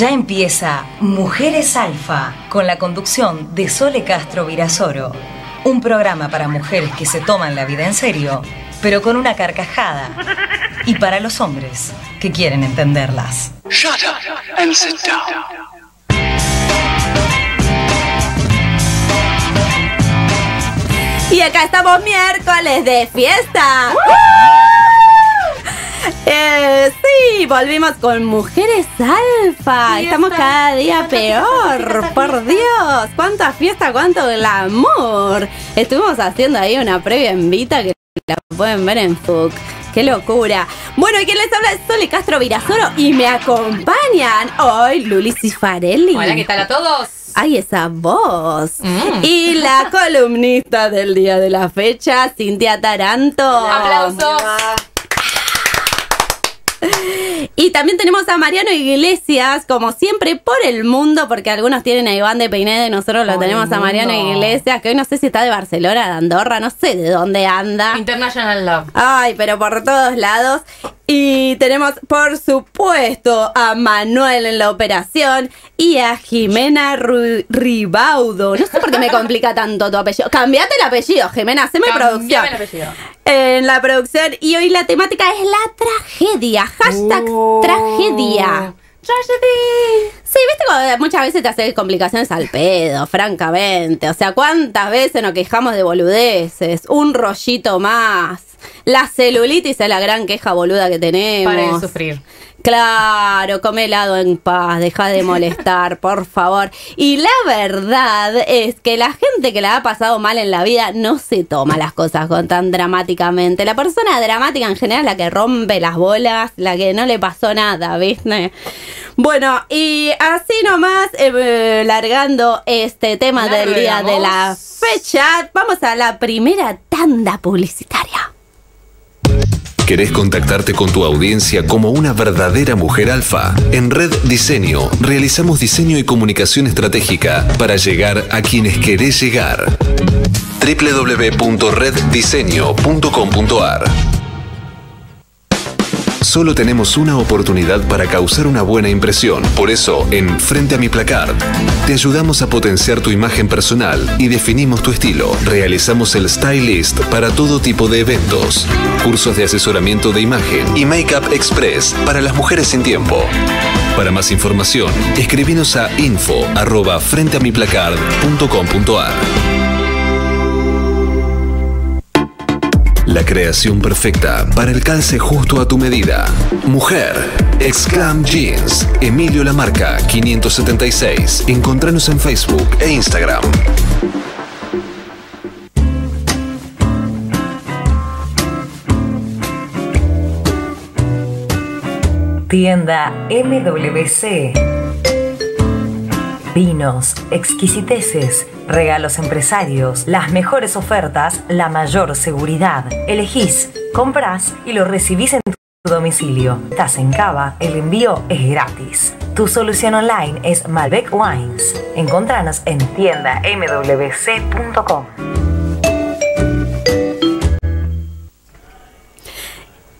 Ya empieza Mujeres Alfa, con la conducción de Sole Castro Virasoro. Un programa para mujeres que se toman la vida en serio, pero con una carcajada. Y para los hombres que quieren entenderlas. Shut up and sit down. Y acá estamos miércoles de fiesta. Sí, volvimos con Mujeres Alfa. Fiesta, estamos cada día peor, fiesta, por Dios. Cuánta fiesta, cuánto glamour. Estuvimos haciendo ahí una previa en Vita que la pueden ver en FUC. ¡Qué locura! Bueno, y quien les habla es Sole Castro Virasoro y me acompañan hoy Luli Cifarelli. Hola, ¿qué tal a todos? ¡Ay, esa voz! Y la columnista del día de la fecha, Cinthia Taranto. ¡Aplausos! Y también tenemos a Mariano Iglesias, como siempre, por el mundo, porque algunos tienen a Iván de Pineda y nosotros lo tenemos a Mariano Iglesias, que hoy no sé si está de Barcelona, de Andorra, no sé de dónde anda. International Love. Ay, pero por todos lados. Y tenemos, por supuesto, a Manuel en la operación y a Jimena Ribaudo. No sé por qué me complica tanto tu apellido. Cambiate el apellido, Jimena, haceme producción. El apellido. En la producción. Y hoy la temática es la tragedia. Hashtag tragedia. Tragedy. Sí, viste cuando muchas veces te haces complicaciones al pedo, francamente. O sea, ¿cuántas veces nos quejamos de boludeces? Un rollito más. La celulitis es la gran queja boluda que tenemos. Para de sufrir. Claro, come helado en paz, deja de molestar, por favor. Y la verdad es que la gente que la ha pasado mal en la vida no se toma las cosas con tan dramáticamente. La persona dramática en general es la que rompe las bolas, la que no le pasó nada, ¿viste? Bueno, y así nomás, largando este tema del día de la fecha, vamos a la primera tanda publicitaria. ¿Querés contactarte con tu audiencia como una verdadera mujer alfa? En Red Diseño realizamos diseño y comunicación estratégica para llegar a quienes querés llegar. www.reddiseño.com.ar. Solo tenemos una oportunidad para causar una buena impresión. Por eso, en Frente a Mi Placard, te ayudamos a potenciar tu imagen personal y definimos tu estilo. Realizamos el Stylist para todo tipo de eventos, cursos de asesoramiento de imagen y Makeup Express para las mujeres sin tiempo. Para más información, escribinos a info@frenteamiclacard.com.ar. La creación perfecta para el calce justo a tu medida. Mujer, Exclaim Jeans, Emilio Lamarca, 576. Encontranos en Facebook e Instagram. Tienda MWC. Vinos, exquisiteces, regalos empresarios, las mejores ofertas, la mayor seguridad. Elegís, comprás y lo recibís en tu domicilio. Estás en Cava, el envío es gratis. Tu solución online es Malbec Wines. Encontranos en tienda mwc.com.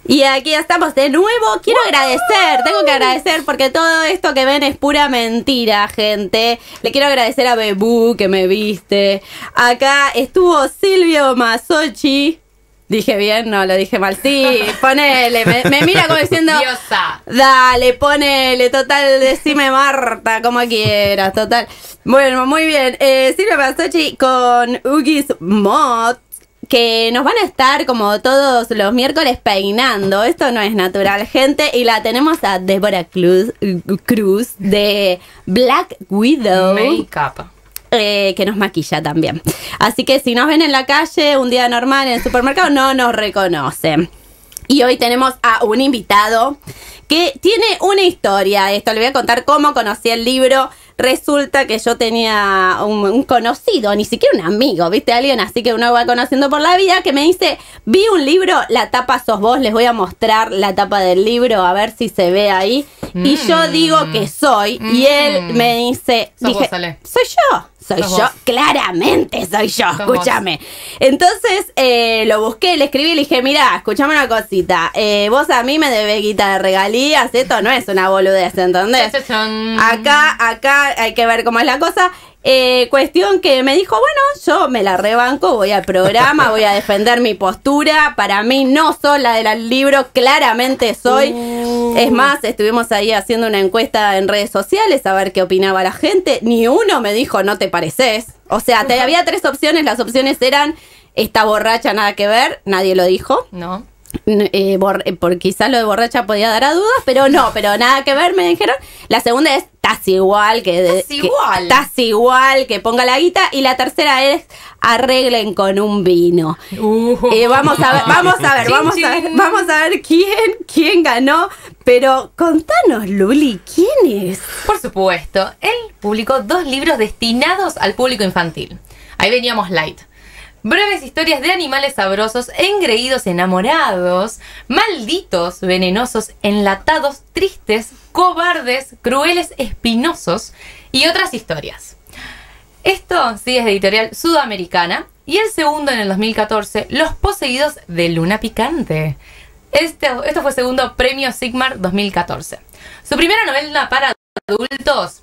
Y aquí estamos de nuevo. Quiero agradecer, tengo que agradecer porque todo esto que ven es pura mentira, gente. Le quiero agradecer a Bebú que me viste. Acá estuvo Silvio Mazzocchi. Dije bien, no, lo dije mal. Sí, ponele, me mira como diciendo, diosa. Dale, ponele, total, decime Marta, como quieras, total. Bueno, muy bien. Silvio Mazzocchi con Ugis Mod, que nos van a estar como todos los miércoles peinando. Esto no es natural, gente. Y la tenemos a Débora Cruz de Black Widow Makeup, que nos maquilla también. Así que si nos ven en la calle un día normal en el supermercado, no nos reconocen. Y hoy tenemos a un invitado que tiene una historia. Esto le voy a contar cómo conocí el libro. Resulta que yo tenía un conocido, ni siquiera un amigo, ¿viste? Alguien así que uno va conociendo por la vida, que me dice, vi un libro, la tapa sos vos, les voy a mostrar la tapa del libro, a ver si se ve ahí. y yo digo que soy, y él me dice, dije, soy yo. Soy yo, claramente soy yo, escúchame. Entonces lo busqué, le escribí y le dije, mirá, escúchame una cosita. Vos a mí me debés guita de regalías, esto no es una boludez, ¿entendés? Acá hay que ver cómo es la cosa. Cuestión que me dijo, bueno, yo me la rebanco, voy al programa, voy a defender mi postura. Para mí no soy la del libro, claramente soy. Es más, estuvimos ahí haciendo una encuesta en redes sociales a ver qué opinaba la gente. Ni uno me dijo, no te pareces. O sea, había tres opciones, las opciones eran, está borracha, nada que ver, nadie lo dijo. No. Porque quizás lo de borracha podía dar a dudas, pero no, pero nada que ver, me dijeron. La segunda es, estás igual, que ponga la guita. Y la tercera es, arreglen con un vino. Vamos a ver quién ganó. Pero contanos, Luli, ¿quién es? Por supuesto, él publicó dos libros destinados al público infantil. Ahí veníamos light. Breves historias de animales sabrosos, engreídos, enamorados, malditos, venenosos, enlatados, tristes, cobardes, crueles, espinosos y otras historias. Esto sí es de editorial Sudamericana. Y el segundo, en el 2014, Los poseídos de Luna Picante. Esto fue segundo premio Sigmar 2014. Su primera novela para adultos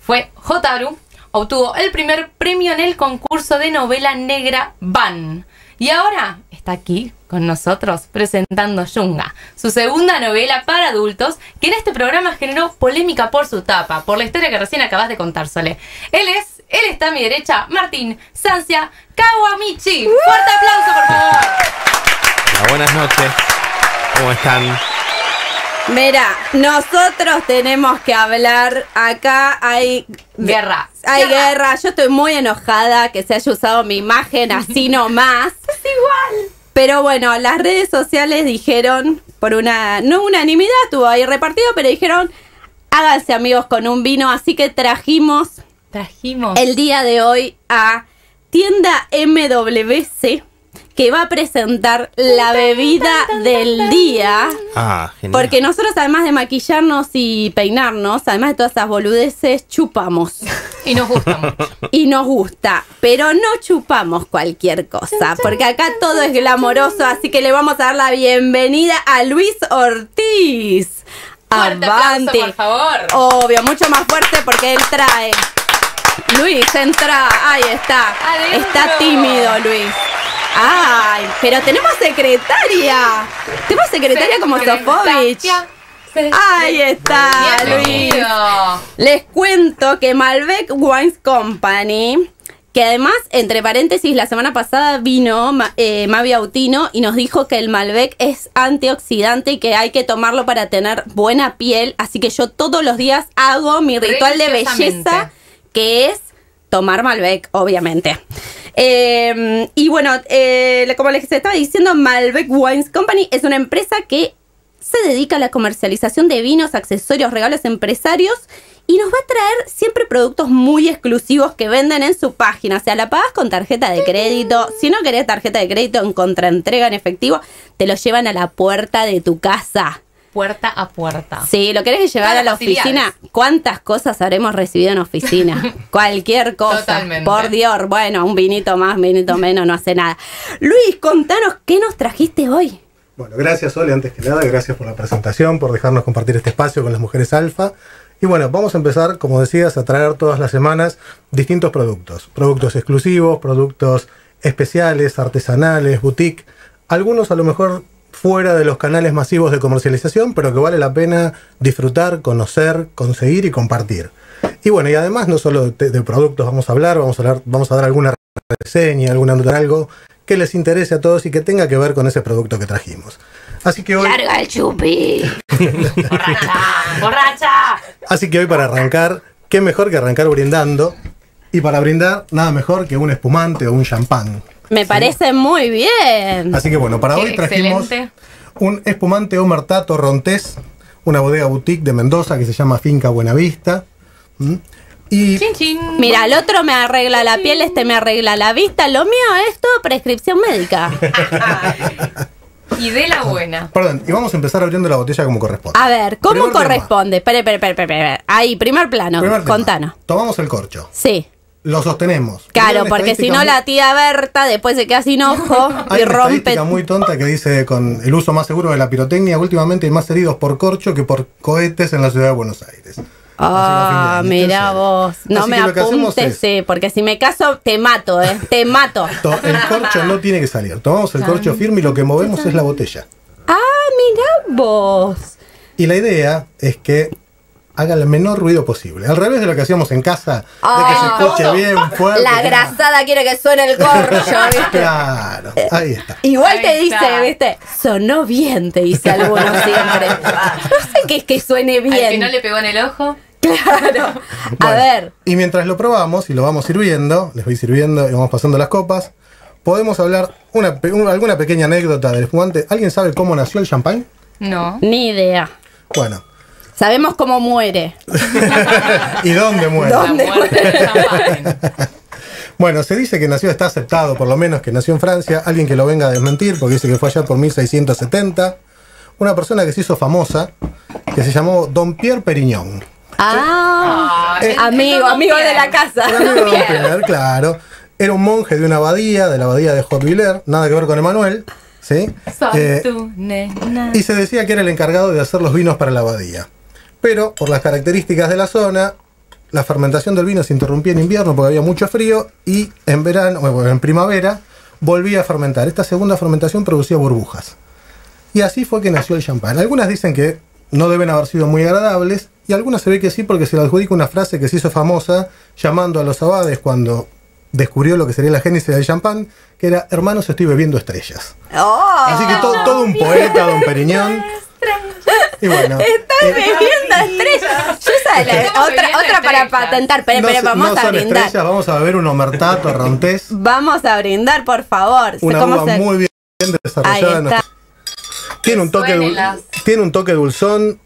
fue Hotaru. Obtuvo el primer premio en el concurso de novela negra Van. Y ahora está aquí con nosotros presentando Shunga, su segunda novela para adultos, que en este programa generó polémica por su tapa, por la historia que recién acabas de contar, Sole. Él está a mi derecha, Martín Sancia Kawamichi. ¡Fuerte aplauso, por favor! Hola, buenas noches. ¿Cómo están? Mira, nosotros tenemos que hablar. Acá hay guerra. Hay guerra. Yo estoy muy enojada que se haya usado mi imagen así nomás. Es igual. Pero bueno, las redes sociales dijeron, por una no unanimidad, estuvo ahí repartido, pero dijeron, háganse amigos con un vino. Así que trajimos el día de hoy a Tienda MWC, que va a presentar la bebida del día. Ah, genial. Porque nosotros, además de maquillarnos y peinarnos, además de todas esas boludeces, chupamos. Y nos gusta mucho. Y nos gusta. Pero no chupamos cualquier cosa, porque acá todo es glamoroso. Así que le vamos a dar la bienvenida a Luis Ortiz. Fuerte aplauso, por favor. Obvio, mucho más fuerte porque él trae. Luis, entra. Ahí está. Adentro. Está tímido, Luis. ¡Ay! Pero tenemos secretaria. Tenemos secretaria como Sofovich. Ahí está, Luis. Les cuento que Malbec Wines Company, que además, entre paréntesis, la semana pasada vino Mavi Autino y nos dijo que el Malbec es antioxidante y que hay que tomarlo para tener buena piel. Así que yo todos los días hago mi ritual de belleza, que es tomar Malbec, obviamente. Y bueno, como les estaba diciendo, Malbec Wines Company es una empresa que se dedica a la comercialización de vinos, accesorios, regalos empresarios, y nos va a traer siempre productos muy exclusivos que venden en su página. O sea, la pagas con tarjeta de crédito. Si no querés tarjeta de crédito, en contraentrega, en efectivo, te lo llevan a la puerta de tu casa. Puerta a puerta. Sí, lo querés llevar a la oficina. ¿Cuántas cosas habremos recibido en oficina? Cualquier cosa. Totalmente. Por Dios. Bueno, un vinito más, un vinito menos, no hace nada. Luis, contanos qué nos trajiste hoy. Bueno, gracias, Sole, antes que nada. Gracias por la presentación, por dejarnos compartir este espacio con las mujeres alfa. Y bueno, vamos a empezar, como decías, a traer todas las semanas distintos productos. Productos exclusivos, productos especiales, artesanales, boutique. Algunos a lo mejor fuera de los canales masivos de comercialización, pero que vale la pena disfrutar, conocer, conseguir y compartir. Y bueno, y además no solo de productos vamos a hablar, vamos a dar alguna reseña, algo que les interese a todos y que tenga que ver con ese producto que trajimos. Así que hoy... ¡Larga el chupi! ¡Borracha! ¡Borracha! Así que hoy, para arrancar, qué mejor que arrancar brindando. Y para brindar, nada mejor que un espumante o un champán. Me parece muy bien. Así que bueno, para hoy trajimos un espumante Omertato Rontés, una bodega boutique de Mendoza que se llama Finca Buenavista. Y mira, el otro me arregla la piel, este me arregla la vista. Lo mío es todo prescripción médica. Y de la buena. Perdón, y vamos a empezar abriendo la botella como corresponde. A ver, ¿cómo corresponde? Espera. Ahí, primer plano, contanos. Tomamos el corcho. Sí. Lo sostenemos. Claro, porque si no la tía Berta después se queda sin ojo y rompe. Una muy tonta que dice: con el uso más seguro de la pirotecnia, últimamente hay más heridos por corcho que por cohetes en la ciudad de Buenos Aires. Ah, oh, mirá vos. No así me apuntes, porque si me caso te mato, te mato. El corcho no tiene que salir. Tomamos el corcho firme y lo que movemos es la botella. Ah, mirá vos. Y la idea es que haga el menor ruido posible. Al revés de lo que hacíamos en casa, de que se escuche bien fuerte. La grasada quiere que suene el corcho, ¿viste? Claro, ahí está. Igual ahí te dice, está. ¿Viste? Sonó bien, te dice alguno siempre. No sé qué es que suene bien. ¿Al que no le pegó en el ojo? Claro. Bueno, a ver. Y mientras lo probamos y lo vamos sirviendo, les voy sirviendo y vamos pasando las copas, podemos hablar alguna pequeña anécdota del espumante. ¿Alguien sabe cómo nació el champán? No. Ni idea. Bueno. Sabemos cómo muere. ¿Y dónde muere? ¿Dónde muere? Bueno, se dice que nació, está aceptado, por lo menos que nació en Francia. Alguien que lo venga a desmentir, porque dice que fue allá por 1670. Una persona que se hizo famosa, que se llamó Don Pierre Perignon. Ah, amigo de la casa. Amigo de Don Pierre, claro. Era un monje de una abadía, de la abadía de Hautevillers, nada que ver con Emmanuel. ¿Sí? Y se decía que era el encargado de hacer los vinos para la abadía. Pero por las características de la zona, la fermentación del vino se interrumpía en invierno porque había mucho frío, y en verano, bueno, en primavera volvía a fermentar. Esta segunda fermentación producía burbujas. Y así fue que nació el champán. Algunas dicen que no deben haber sido muy agradables, y algunas se ve que sí, porque se le adjudica una frase que se hizo famosa llamando a los abades cuando descubrió lo que sería la génesis del champán, que era: hermanos, estoy bebiendo estrellas. Así que todo un poeta, Don Perignon. Y bueno, estás bebiendo estrellas. Yo otra para patentar. Pero vamos a brindar. Vamos a beber un omertato rontés. Vamos a brindar, por favor. Una uva muy bien desarrollada. Tiene un toque dulzón.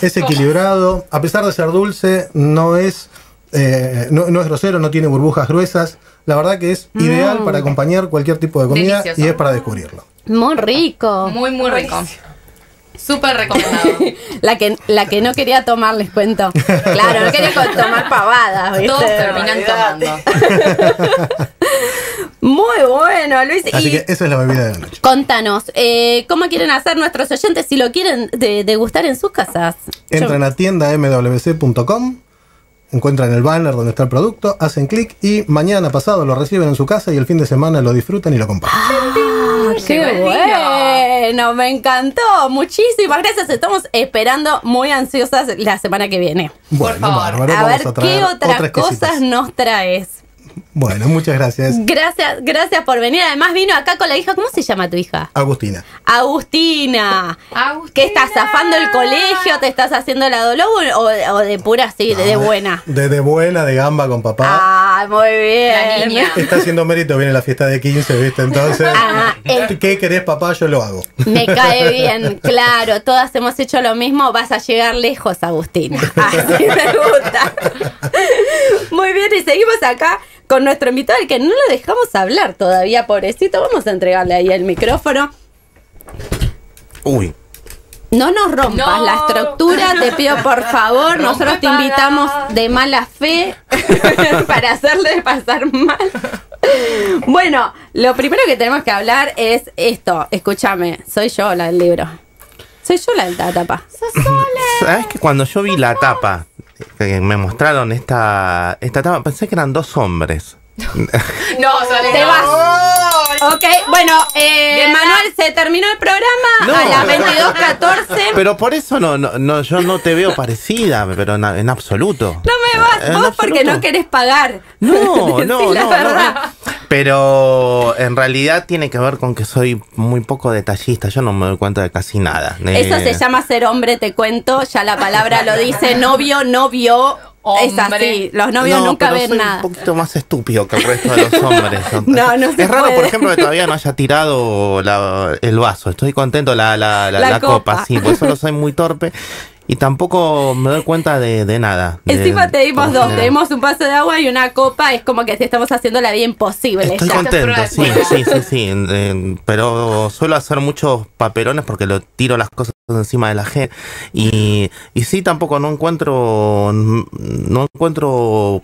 Es equilibrado. A pesar de ser dulce, no es grosero, no tiene burbujas gruesas. La verdad que es ideal para acompañar cualquier tipo de comida. Delicioso. Y es para descubrirlo. Muy rico. Muy, muy rico. Súper recomendado. la que no quería tomar, les cuento. Claro, no quería tomar pavadas, ¿viste? Todos terminan tomando. Muy bueno, Luis. Así que esa es la bebida de la noche. Contanos, ¿cómo quieren hacer nuestros oyentes si lo quieren degustar en sus casas? Entran a tienda MWC.com. Encuentran el banner donde está el producto, hacen clic y mañana pasado lo reciben en su casa, y el fin de semana lo disfrutan y lo comparten. ¡Ah, qué bueno! Me encantó. Muchísimas gracias. Estamos esperando muy ansiosas la semana que viene. Bueno, por favor. A ver qué otras cosas nos traes. Bueno, muchas gracias. Gracias por venir. Además vino acá con la hija. ¿Cómo se llama tu hija? Agustina. Agustina. ¿Qué estás zafando el colegio? ¿Te estás haciendo la dolo o de pura así, de buena? De buena, de gamba con papá. Ah, muy bien. La niña. Está haciendo mérito, viene la fiesta de 15, ¿viste? Entonces, ¿qué querés, papá? Yo lo hago. Me cae bien, claro. Todas hemos hecho lo mismo. Vas a llegar lejos, Agustina. Así me gusta. Muy bien, y seguimos acá con nuestro invitado, al que no lo dejamos hablar todavía, pobrecito. Vamos a entregarle ahí el micrófono. Uy. No nos rompas la estructura, te pido por favor. Nosotros te invitamos de mala fe para hacerle pasar mal. Bueno, lo primero que tenemos que hablar es esto. Escúchame, soy yo la del libro. Soy yo la de la tapa. ¿Sabes que cuando yo vi la tapa, que me mostraron esta tapa, pensé que eran dos hombres? No, Sole, te vas. Ok, bueno, Manuel, se terminó el programa a las 22:14. Pero por eso no, yo no te veo parecida, pero en absoluto. No me vas vos porque no querés pagar. No. Pero en realidad tiene que ver con que soy muy poco detallista. Yo no me doy cuenta de casi nada. Eso se llama ser hombre, te cuento. Ya la palabra lo dice. Novio. Hombre. Es así, los novios nunca ven nada. Un poquito más estúpido que el resto de los hombres. Es raro, por ejemplo, que todavía no haya tirado el vaso. Estoy contento, la copa, sí, por eso no soy muy torpe. y tampoco me doy cuenta de nada. Encima te dimos dos, te dimos un vaso de agua y una copa, es como que te estamos haciendo la vida imposible. Estoy contento, sí, sí, sí, sí, pero suelo hacer muchos papelones porque lo tiro las cosas encima de la gente y sí, tampoco no encuentro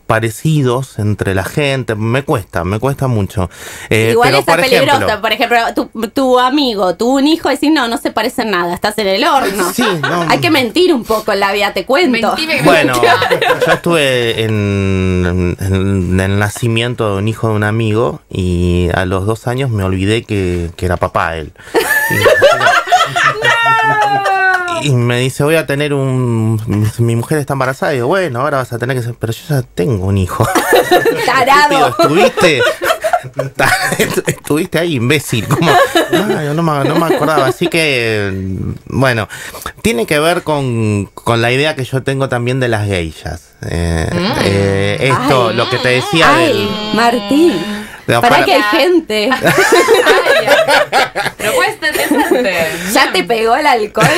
parecidos entre la gente, me cuesta mucho. Igual está peligrosa, por ejemplo, tu amigo, un hijo, decís, no se parece nada, estás en el horno. Sí, no. Hay que mentir un poco en la vida, te cuento. Bueno, yo estuve en el nacimiento de un hijo de un amigo y a los 2 años me olvidé que era papá él. Y me dice, voy a tener mi mujer está embarazada. Y digo, bueno, ahora vas a tener que... Pero yo ya tengo un hijo. Tarado. Estuviste ahí, imbécil. Como, no me acordaba. Así que, bueno, tiene que ver con la idea que yo tengo también de las geishas. Lo que te decía del... Martín. Para que hay gente. No puedes interesante. Ya te pegó el alcohol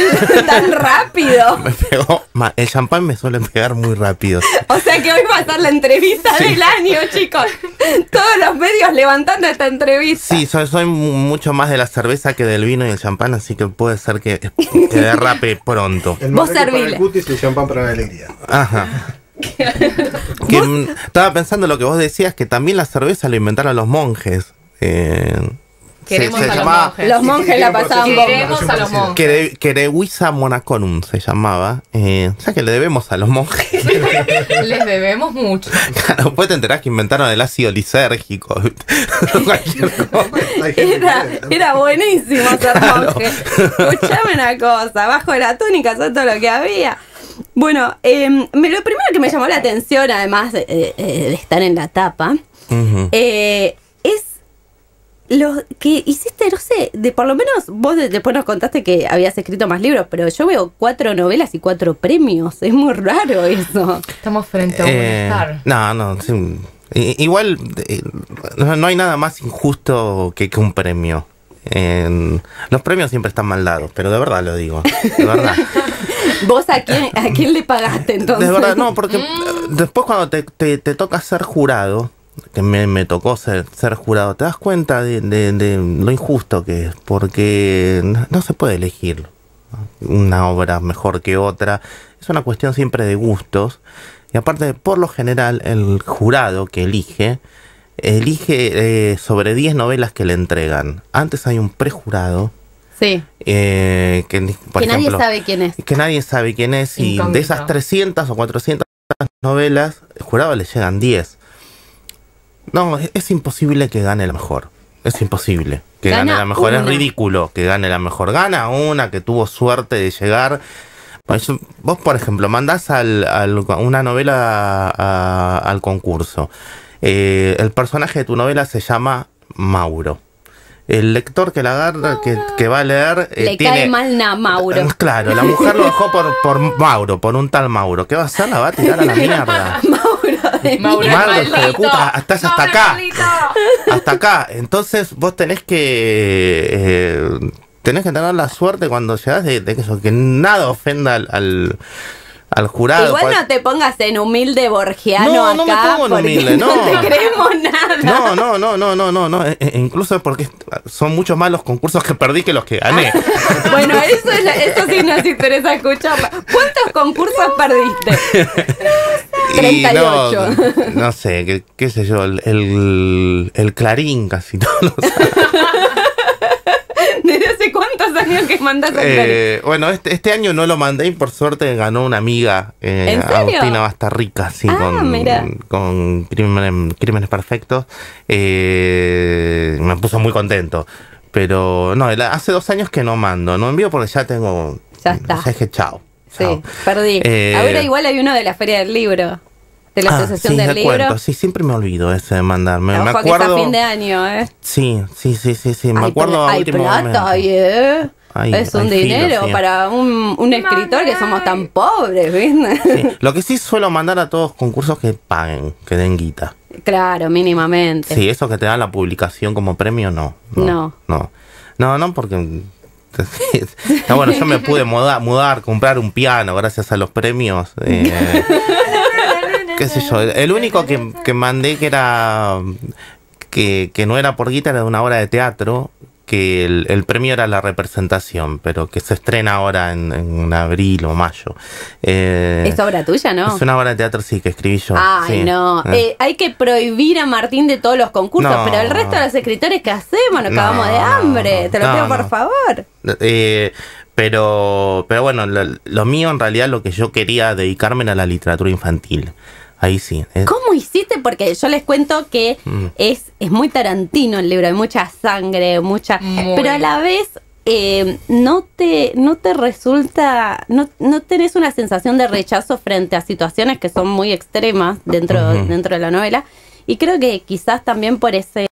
tan rápido. Me pegó. El champán me suele pegar muy rápido. O sea que hoy va a ser la entrevista del año, chicos. Todos los medios levantando esta entrevista. Sí, soy mucho más de la cerveza que del vino y el champán, así que puede ser que derrape pronto. El Vos servile. Para el cutis y el champán para la alegría. Ajá. Que estaba pensando lo que vos decías, que también la cerveza lo inventaron los monjes. Los monjes la pasaban bomba. Querewisa Monaconum se llamaba. Ya que le debemos a los monjes. Les debemos mucho. Claro, después te enterás que inventaron el ácido lisérgico. era buenísimo ser monje. Escuchame una cosa, bajo la túnica, eso es todo lo que había. Bueno, lo primero que me llamó la atención, además de estar en la tapa, es lo que hiciste, no sé, por lo menos vos después nos contaste que habías escrito más libros, pero yo veo 4 novelas y 4 premios, es muy raro eso. Estamos frente a un estar. No, sí, igual no hay nada más injusto que un premio. Los premios siempre están mal dados, pero de verdad lo digo, de verdad. ¿Vos a quién le pagaste entonces? De verdad, no, porque después cuando te toca ser jurado, que me tocó ser jurado, te das cuenta de lo injusto que es, porque no se puede elegir una obra mejor que otra, es una cuestión siempre de gustos, y aparte, por lo general, el jurado que elige sobre 10 novelas que le entregan. Antes hay un prejurado. Sí. Que nadie sabe quién es. Que nadie sabe quién es. Y de esas 300 o 400 novelas, el jurado le llegan 10. No, es imposible que gane la mejor. Es imposible que gane la mejor. Una. Es ridículo que gane la mejor. Gana una que tuvo suerte de llegar. Vos, por ejemplo, mandás una novela al concurso. El personaje de tu novela se llama Mauro. El lector que la agarra, que va a leer... Le cae mal a Mauro. Claro, la mujer lo dejó por Mauro, por un tal Mauro. ¿Qué va a hacer? La va a tirar a la mierda. Mauro de puta, estás hasta acá. Hasta acá. Entonces vos tenés que tener la suerte cuando llegás de eso, que nada ofenda al jurado. Igual no te pongas en humilde borgiano acá. No, me pongo en humilde, no te creemos nada. No. Incluso porque son muchos más los concursos que perdí que los que gané. Bueno, eso sí nos interesa escuchar. ¿Cuántos concursos perdiste? 38. No sé, qué sé yo, el Clarín casi todos los años. ¿Desde hace cuántos años que mandas a Clarín? Bueno, este año no lo mandé y por suerte ganó una amiga, Agustina Bastarrica, sí, con Crímenes Perfectos. Me puso muy contento. Pero no, hace 2 años que no mando, no envío porque ya tengo... Ya está. Ya dije chao. Sí, perdí. Ahora igual hay uno de la Feria del Libro. De la Asociación del Libro. Sí, siempre me olvido ese de mandarme. Me acuerdo. Que fin de año, ¿eh? Sí. Me acuerdo. Hay plata, es un dinero para un escritor que somos tan pobres, ¿viste? Sí. Lo que sí suelo mandar a todos concursos que paguen, que den guita. Claro, mínimamente. Sí, eso que te dan la publicación como premio, no. No, porque No, bueno, yo me pude mudar, comprar un piano gracias a los premios. Qué sé yo. El único que mandé que era que no era por guita, era de una obra de teatro, que el premio era la representación, pero que se estrena ahora en abril o mayo. ¿Es obra tuya, no? Es una obra de teatro, sí, que escribí yo. Ay, sí. No. Hay que prohibir a Martín de todos los concursos, no, pero el resto de los escritores, ¿qué hacemos? Nos acabamos de hambre. Te lo pido, por favor. Pero bueno, lo mío, en realidad, lo que yo quería dedicarme era la literatura infantil. Ahí sí. ¿Cómo hiciste? Porque yo les cuento que es muy Tarantino el libro, hay mucha sangre, mucha. Muy. Pero a la vez no te resulta, no tenés una sensación de rechazo frente a situaciones que son muy extremas dentro de la novela. Y creo que quizás también por ese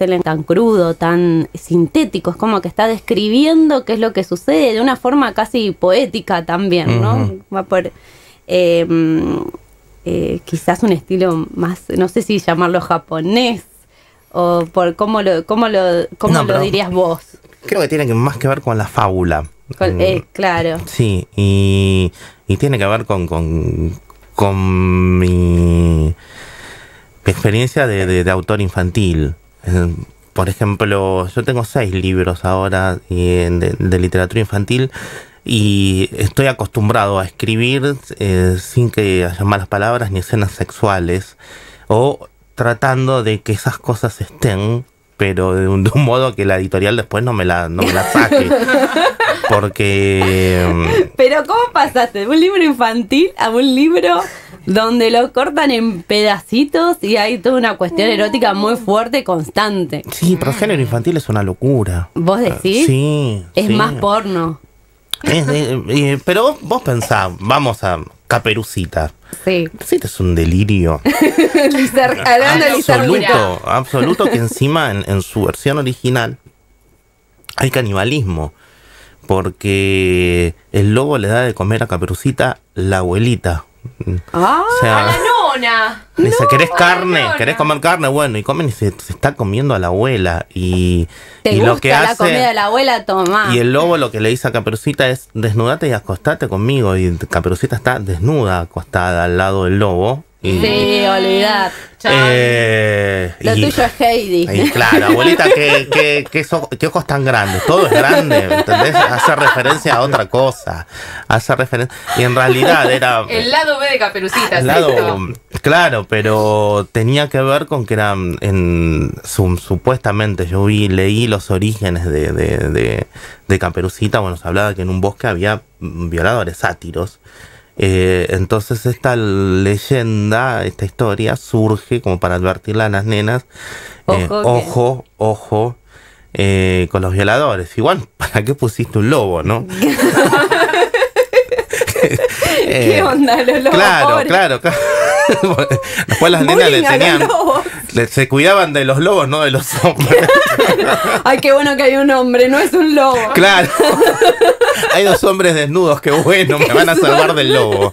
lenguaje tan crudo, tan sintético, es como que está describiendo qué es lo que sucede de una forma casi poética también, ¿no? Va por quizás un estilo más, no sé si llamarlo japonés, o por cómo lo dirías vos. Creo que tiene más que ver con la fábula. Claro. Sí, y tiene que ver con mi experiencia de autor infantil. Por ejemplo, yo tengo 6 libros ahora de literatura infantil. Y estoy acostumbrado a escribir sin que haya malas palabras ni escenas sexuales, o tratando de que esas cosas estén, pero de un modo que la editorial después no me la saque. Porque... Pero ¿cómo pasaste de un libro infantil a un libro donde lo cortan en pedacitos y hay toda una cuestión erótica muy fuerte, constante? Sí, pero el género infantil es una locura. ¿Vos decís? Sí. Es más porno. Pero vos pensás, vamos a Caperucita. Sí. Caperucita es un delirio. absoluto, que encima en su versión original hay canibalismo. Porque el lobo le da de comer a Caperucita la abuelita. Ah, o sea, a la nona. Dice, ¿querés carne? ¿Querés comer carne? Bueno, y comen y se está comiendo a la abuela. Y gusta lo que hace, la comida de la abuela, toma. Y el lobo lo que le dice a Caperucita es: desnudate y acostate conmigo. Y Caperucita está desnuda, acostada al lado del lobo. Y, sí, olvidad. Lo tuyo es Heidi. Y claro, abuelita, ¿qué ojos tan grandes? Todo es grande, ¿entendés? Hace referencia a otra cosa. Hace referencia. Y en realidad era... El lado B de Caperucita. El lado, claro, pero tenía que ver con que eran... Supuestamente, yo leí los orígenes de Caperucita. Bueno, se hablaba que en un bosque había violadores sátiros. Entonces esta leyenda, esta historia surge como para advertirle a las nenas, ojo con los violadores. Igual, ¿para qué pusiste un lobo, no? ¿Qué onda, los lobos? Claro. Después las nenas le tenían... Se cuidaban de los lobos, no de los hombres. Ay, qué bueno que hay un hombre, no es un lobo. Claro. Hay dos hombres desnudos, qué bueno, me van a salvar del lobo.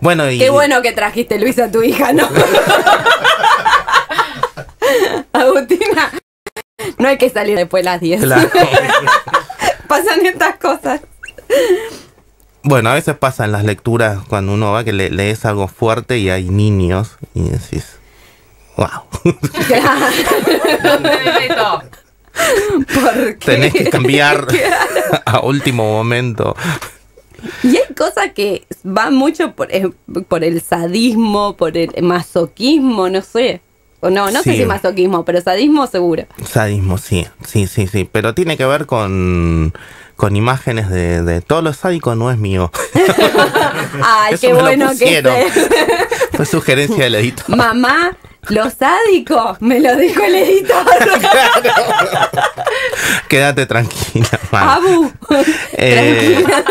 Bueno, y... Qué bueno que trajiste, Luis, a tu hija, ¿no? Agustina, no hay que salir después de las 10. Claro. Pasan estas cosas. Bueno, a veces pasan las lecturas cuando uno va que lees algo fuerte y hay niños y decís, wow. ¿Por qué? Tenés que cambiar a último momento. Y hay cosas que van mucho por el sadismo, por el masoquismo, no sé. No sé si masoquismo, pero sadismo seguro. Sadismo, sí. Pero tiene que ver con imágenes de todo lo sádico no es mío. Ay, eso qué bueno que fue sugerencia del editor. Mamá, lo sádico me lo dijo el editor. Claro. Quédate tranquila, mamá. Abu. Tranquila.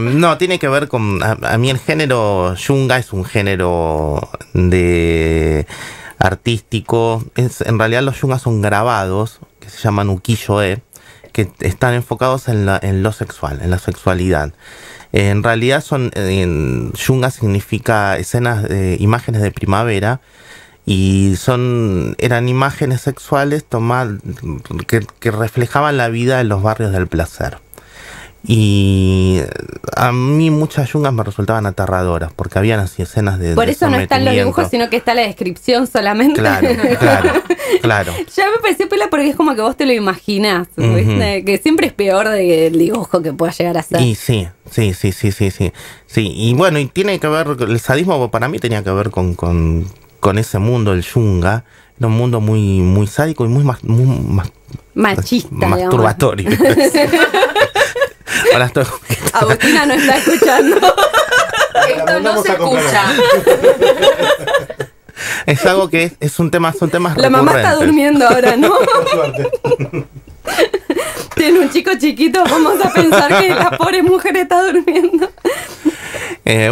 No, tiene que ver con... A mí el género Shunga es un género de artístico. En realidad los Shungas son grabados, que se llaman ukiyo-e, que están enfocados en lo sexual, en la sexualidad. En realidad Shunga significa imágenes de primavera. y eran imágenes sexuales que reflejaban la vida en los barrios del placer. Y a mí muchas yungas me resultaban aterradoras, porque habían así escenas de... Por eso no están los dibujos, sino que está la descripción solamente. Claro, claro, claro. Ya me pareció pela porque es como que vos te lo imaginás, que siempre es peor del dibujo que pueda llegar a ser. Y sí, sí, sí, sí, sí, sí. Y bueno, y tiene que ver, el sadismo para mí tenía que ver con ese mundo, el yunga. Era un mundo muy, muy sádico y muy machista, masturbatorio. Ahora estoy... Agustina no está escuchando. Esto no se escucha. Es algo que es un tema, son temas recurrentes. La mamá está durmiendo ahora, ¿no? Tiene un chico chiquito, vamos a pensar que la pobre mujer está durmiendo.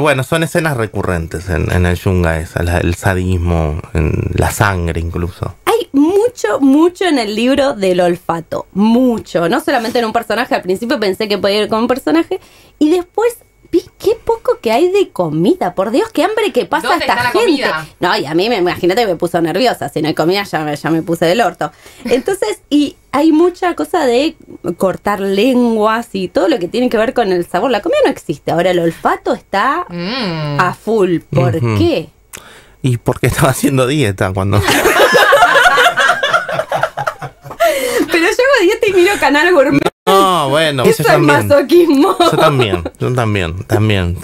Bueno, son escenas recurrentes en el yunga, el sadismo, en la sangre incluso. Hay mucho, mucho en el libro del olfato, mucho. No solamente en un personaje, al principio pensé que podía ir con un personaje y después vi qué poco que hay de comida. Por Dios, qué hambre que pasa esta gente. No, y a mí, imagínate, me puso nerviosa. Si no hay comida, ya me puse del orto. Entonces, y hay mucha cosa de cortar lenguas y todo lo que tiene que ver con el sabor. La comida no existe. Ahora el olfato está a full. ¿Por qué? Y porque estaba haciendo dieta cuando... Pero yo hago dieta y miro Canal Gourmet. No, bueno, eso es masoquismo. Yo también.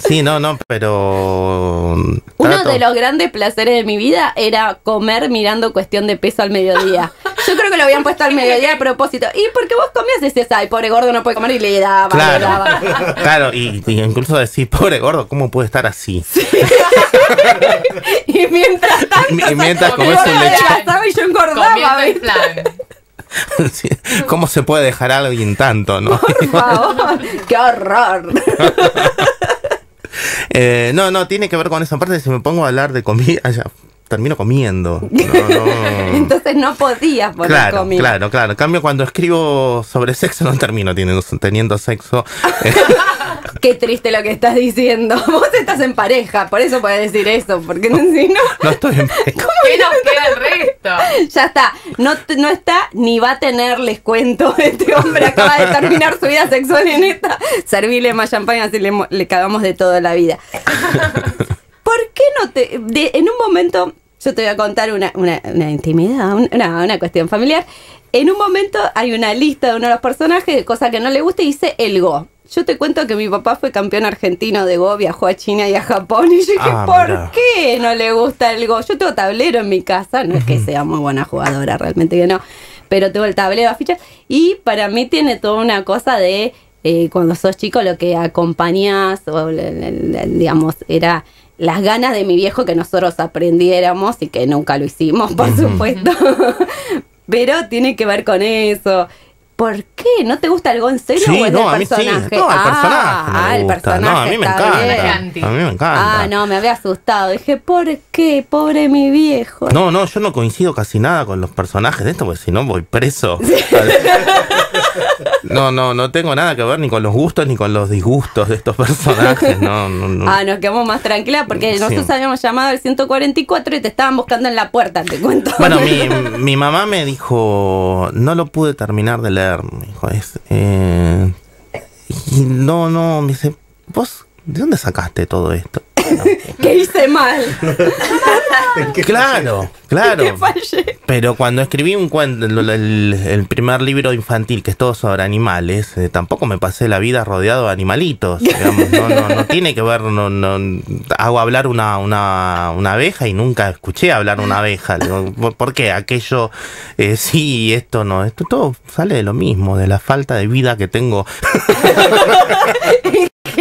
Sí, no, pero... Uno de los grandes placeres de mi vida era comer mirando Cuestión de Peso al mediodía. Yo creo que lo habían puesto al mediodía a propósito. Y porque vos comías decías, ay, pobre gordo, no puede comer, y le daba, claro, le daba. Claro, y incluso decís, pobre gordo, ¿cómo puede estar así? Sí. Y mientras tanto... Y mientras comés un lechón. Y yo engordaba, ¿viste? Sí. ¿Cómo se puede dejar a alguien tanto, no? Por favor, qué horror. No, tiene que ver con esa parte. Si me pongo a hablar de comida, termino comiendo. Entonces no podías poner comida. Claro. En cambio, cuando escribo sobre sexo, no termino teniendo sexo. Qué triste lo que estás diciendo. Vos estás en pareja, por eso podés decir eso. Porque si no... No estoy en pareja. ¿Qué nos queda el resto? Ya está. No está ni va a tener, les cuento. Este hombre acaba de terminar su vida sexual en esta. Servíle más champaña, así le cagamos de toda la vida. ¿Por qué no te...? En un momento, yo te voy a contar una intimidad, una cuestión familiar. En un momento hay una lista de uno de los personajes de cosas que no le gusta y dice el Go. Yo te cuento que mi papá fue campeón argentino de Go, viajó a China y a Japón. Y yo dije, ¿por qué no le gusta el Go? Yo tengo tablero en mi casa, no es que sea muy buena jugadora, realmente que no. Pero tengo el tablero a fichas. Y para mí tiene toda una cosa de, cuando sos chico, lo que acompañás, o digamos, era las ganas de mi viejo que nosotros aprendiéramos y que nunca lo hicimos, por supuesto. Pero tiene que ver con eso. ¿Por qué? ¿No te gusta el Go en serio o el personaje? Sí. No, el personaje. El personaje. No, a mí me encanta. Bien. A mí me encanta. Ah, no, me había asustado. Dije, ¿por qué? Pobre mi viejo. No, yo no coincido casi nada con los personajes de esto, porque si no voy preso. Sí. No tengo nada que ver ni con los gustos ni con los disgustos de estos personajes. No. Ah, nos quedamos más tranquilas porque nosotros habíamos llamado al 144 y te estaban buscando en la puerta, te cuento. Bueno, mi mamá me dijo, no lo pude terminar de leer. Me dijo, y no, me dice, ¿vos de dónde sacaste todo esto? Bueno, ¿qué hice mal? Claro. Pero cuando escribí un cuento, el primer libro infantil, que es todo sobre animales, tampoco me pasé la vida rodeado de animalitos, digamos. No tiene que ver, hago hablar una abeja y nunca escuché hablar una abeja. ¿Por qué? Aquello sí, esto no. Esto todo sale de lo mismo, de la falta de vida que tengo.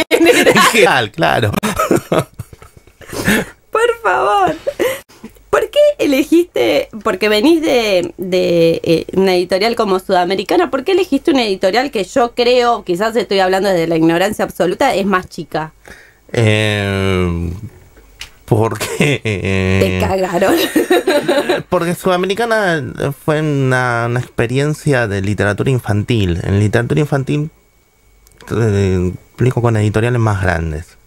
En general, claro. Por favor. ¿Por qué elegiste, porque venís de una editorial como Sudamericana, por qué elegiste una editorial que yo creo, quizás estoy hablando desde la ignorancia absoluta, es más chica? Porque... te cagaron. Porque Sudamericana fue una experiencia de literatura infantil. En literatura infantil publico con editoriales más grandes.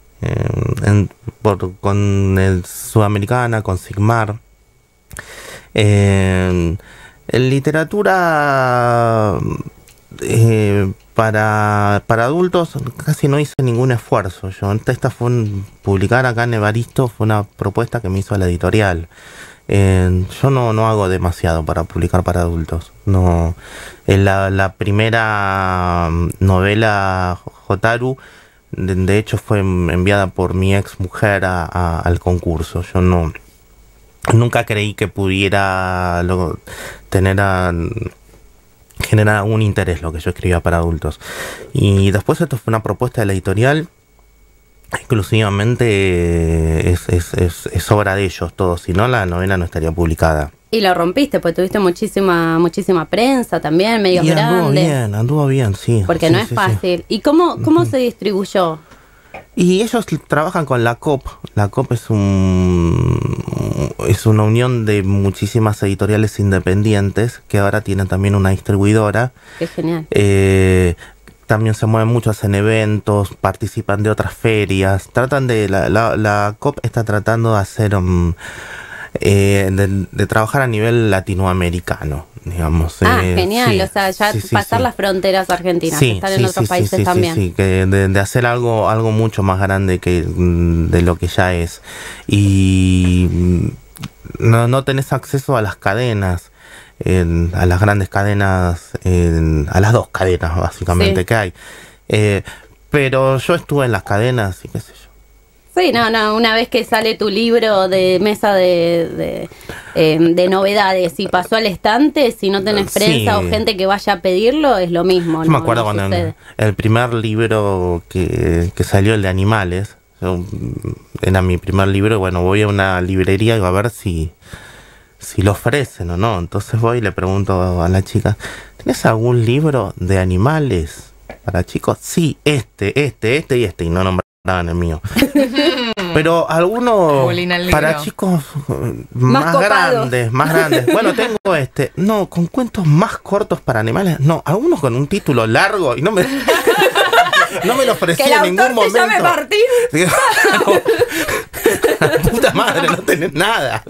Con Sudamericana, con Sigmar, En literatura para adultos casi no hice ningún esfuerzo. Yo, esta fue publicar acá en Evaristo, fue una propuesta que me hizo la editorial. Yo no hago demasiado para publicar para adultos. No, la primera novela, Jotaru, de hecho fue enviada por mi ex mujer al concurso. Yo nunca creí que pudiera generar algún interés lo que yo escribía para adultos. Y después esto fue una propuesta de la editorial, exclusivamente es obra de ellos todos, si no la novela no estaría publicada. Y lo rompiste, pues tuviste muchísima prensa también, medios grandes. Anduvo bien, sí. Porque sí, no es fácil. Sí. ¿Y cómo se distribuyó? Y ellos trabajan con la COP. La COP es una unión de muchísimas editoriales independientes que ahora tienen también una distribuidora. Qué genial. También se mueven muchos en eventos, participan de otras ferias. Tratan de la COP está tratando de hacer de trabajar a nivel latinoamericano, digamos. Genial, sí, o sea, ya pasar las fronteras argentinas, estar en otros países también. Sí, que de hacer algo mucho más grande que de lo que ya es. Y no tenés acceso a las cadenas, a las grandes cadenas, a las dos cadenas básicamente que hay. Pero yo estuve en las cadenas y qué sé yo. Sí, una vez que sale tu libro de mesa de novedades y pasó al estante, si no tenés prensa o gente que vaya a pedirlo, es lo mismo. Yo me acuerdo cuando el primer libro que salió, el de animales, era mi primer libro, bueno, voy a una librería y voy a ver si lo ofrecen o no. Entonces voy y le pregunto a la chica, ¿tenés algún libro de animales para chicos? Sí, este y este, y no nombré. En el mío. Pero algunos para chicos más grandes, Bueno, tengo este. No, con cuentos más cortos para animales. No, algunos con un título largo y no me lo ofrecí en ningún momento. ¿Que el autor se llame Martín? La puta madre, no tenés nada.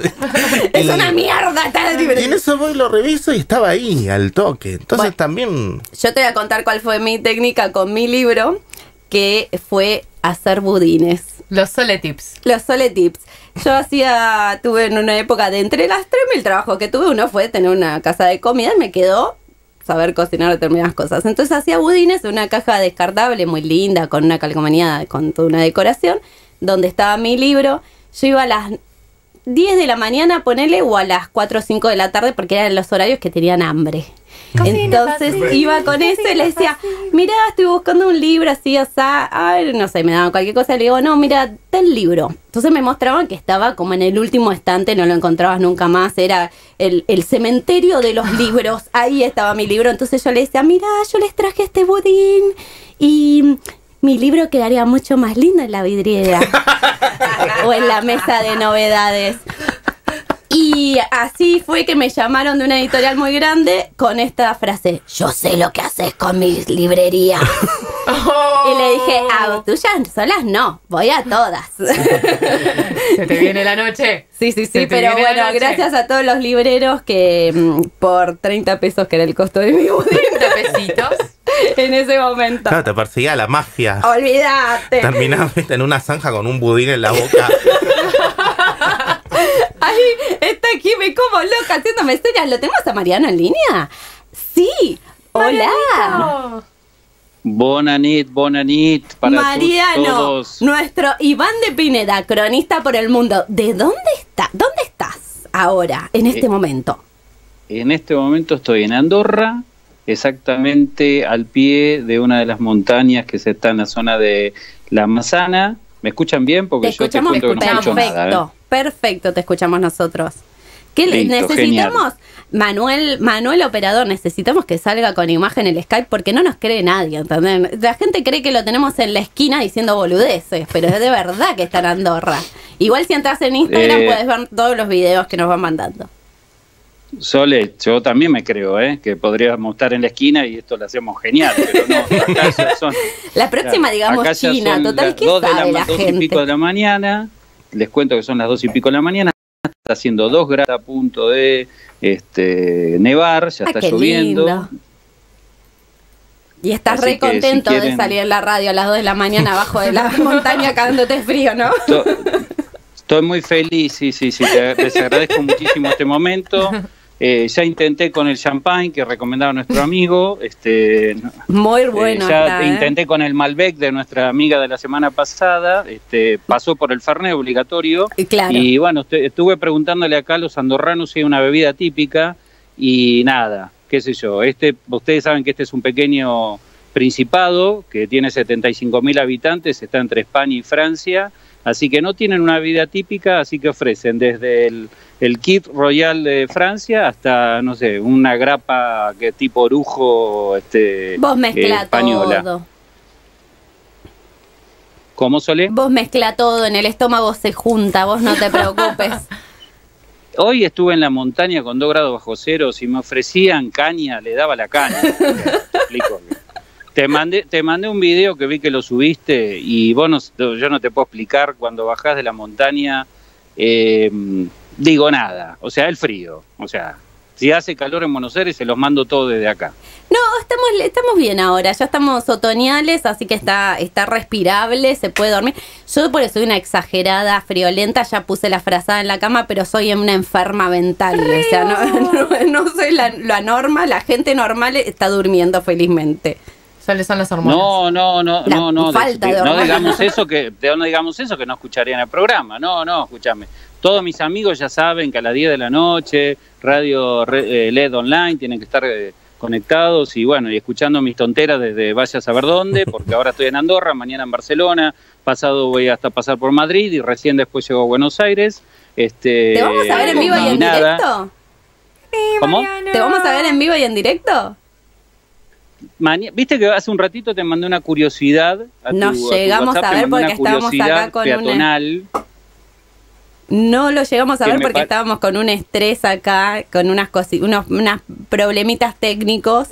Es una mierda, está libre. Y en eso voy, lo reviso y estaba ahí, al toque. Entonces bueno, también. Yo te voy a contar cuál fue mi técnica con mi libro, que fue hacer budines. Los Sole Tips. Los Sole Tips. Yo tuve en una época de entre las 3.000 trabajos que tuve, uno fue tener una casa de comida y me quedó saber cocinar determinadas cosas. Entonces hacía budines en una caja descartable muy linda, con una calcomanía, con toda una decoración, donde estaba mi libro. Yo iba a las 10 de la mañana, ponele, o a las 4 o 5 de la tarde, porque eran los horarios que tenían hambre. Entonces iba con eso y le decía, mirá, estoy buscando un libro así, o sea, ay, no sé, me daban cualquier cosa y le digo, no, mira, tal libro. Entonces me mostraban que estaba como en el último estante, no lo encontrabas nunca más, era el cementerio de los libros, ahí estaba mi libro. Entonces yo le decía, mirá, yo les traje este budín y mi libro quedaría mucho más lindo en la vidriera o en la mesa de novedades. Y así fue que me llamaron de una editorial muy grande con esta frase, yo sé lo que haces con mis librerías. Y le dije, a tuyas solas no, voy a todas. Se te viene la noche. Sí, pero bueno, gracias a todos los libreros que por 30 pesos, que era el costo de mi budín. 30 pesitos. En ese momento. Claro, te perseguía la mafia. Olvídate. Terminaste en una zanja con un budín en la boca. Ay, está aquí, me como loca haciéndome señas. ¿Lo tenemos a Mariano en línea? Sí, Marianito. Hola. Bonanit para Mariano, todos. Nuestro Iván de Pineda, cronista por el mundo. ¿De dónde está? ¿Dónde estás ahora, en este momento? En este momento estoy en Andorra, exactamente al pie de una de las montañas que se está en la zona de La Massana. ¿Me escuchan bien? Porque te yo escuchamos, te cuento que no escucho nada, ¿eh? Perfecto, te escuchamos nosotros. ¿Qué necesitamos? Genial. Manuel operador, necesitamos que salga con imagen el Skype porque no nos cree nadie, ¿entendés? La gente cree que lo tenemos en la esquina diciendo boludeces, pero es de verdad que está en Andorra. Igual si entras en Instagram puedes ver todos los videos que nos van mandando. Sole, yo también me creo, que podríamos estar en la esquina y esto lo hacemos genial, pero no, acá ya son... La próxima, ya, digamos, China, total, ¿qué sabe la gente? 2 y pico de la mañana... Les cuento que son las 2 y pico de la mañana. está haciendo 2 grados, a punto de nevar, ya está lloviendo. Lindo. Y estás re contento de salir en la radio a las 2 de la mañana abajo de la montaña cagándote frío, ¿no? Estoy muy feliz, sí, les agradezco muchísimo este momento. Ya intenté con el champagne que recomendaba nuestro amigo. Muy bueno. Ya intenté con el Malbec de nuestra amiga de la semana pasada. Pasó por el Fernet obligatorio. Claro. Y bueno, estuve preguntándole acá a los andorranos si hay una bebida típica y nada, qué sé yo. Ustedes saben que este es un pequeño principado que tiene 75.000 habitantes, está entre España y Francia. Así que no tienen una vida típica, así que ofrecen desde el kit royal de Francia hasta, no sé, una grapa que tipo orujo vos mezcla española. Todo. ¿Cómo, Sole? Vos mezcla todo, en el estómago se junta, vos no te preocupes. Hoy estuve en la montaña con 2 grados bajo cero, si me ofrecían caña, le daba la caña. Te mandé un video que vi que lo subiste y vos yo no te puedo explicar cuando bajás de la montaña, digo nada, o sea, el frío, o sea, si hace calor en Buenos Aires se los mando todo desde acá. No, estamos bien ahora, ya estamos otoñales, así que está respirable, se puede dormir. Yo por eso soy una exagerada friolenta, ya puse la frazada en la cama, pero soy una enferma mental, o sea, no soy la norma, la gente normal está durmiendo felizmente. ¿Cuáles son las hormonas? No digamos eso que no escucharían el programa. No, escúchame. Todos mis amigos ya saben que a las 10 de la noche, Radio LED Online, tienen que estar conectados y bueno, y escuchando mis tonteras desde vaya a saber dónde, porque ahora estoy en Andorra, mañana en Barcelona, pasado voy hasta pasar por Madrid y recién después llego a Buenos Aires. ¿Te vamos a ver en vivo y en directo? ¿Cómo? ¿Te vamos a ver en vivo y en directo? Viste que hace un ratito te mandé una curiosidad a tu llegamos WhatsApp, a ver porque estábamos acá con peatonal, no lo llegamos a ver porque estábamos con un estrés acá, con unos problemitas técnicos.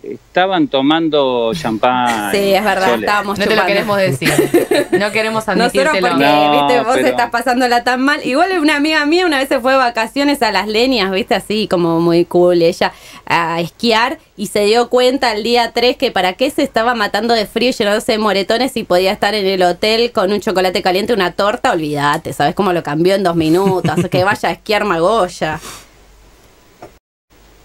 Estaban tomando champán. Sí, es verdad, estábamos chupando. No te lo queremos decir, no queremos admitírtelo. Nosotros porque, viste, vos estás pasándola tan mal. Igual una amiga mía una vez se fue de vacaciones a Las Leñas, viste, así como muy cool ella, a esquiar y se dio cuenta el día 3 que para qué se estaba matando de frío y llenándose de moretones y podía estar en el hotel con un chocolate caliente, una torta, olvídate, ¿sabes cómo lo cambió en 2 minutos? Que vaya a esquiar Magoya.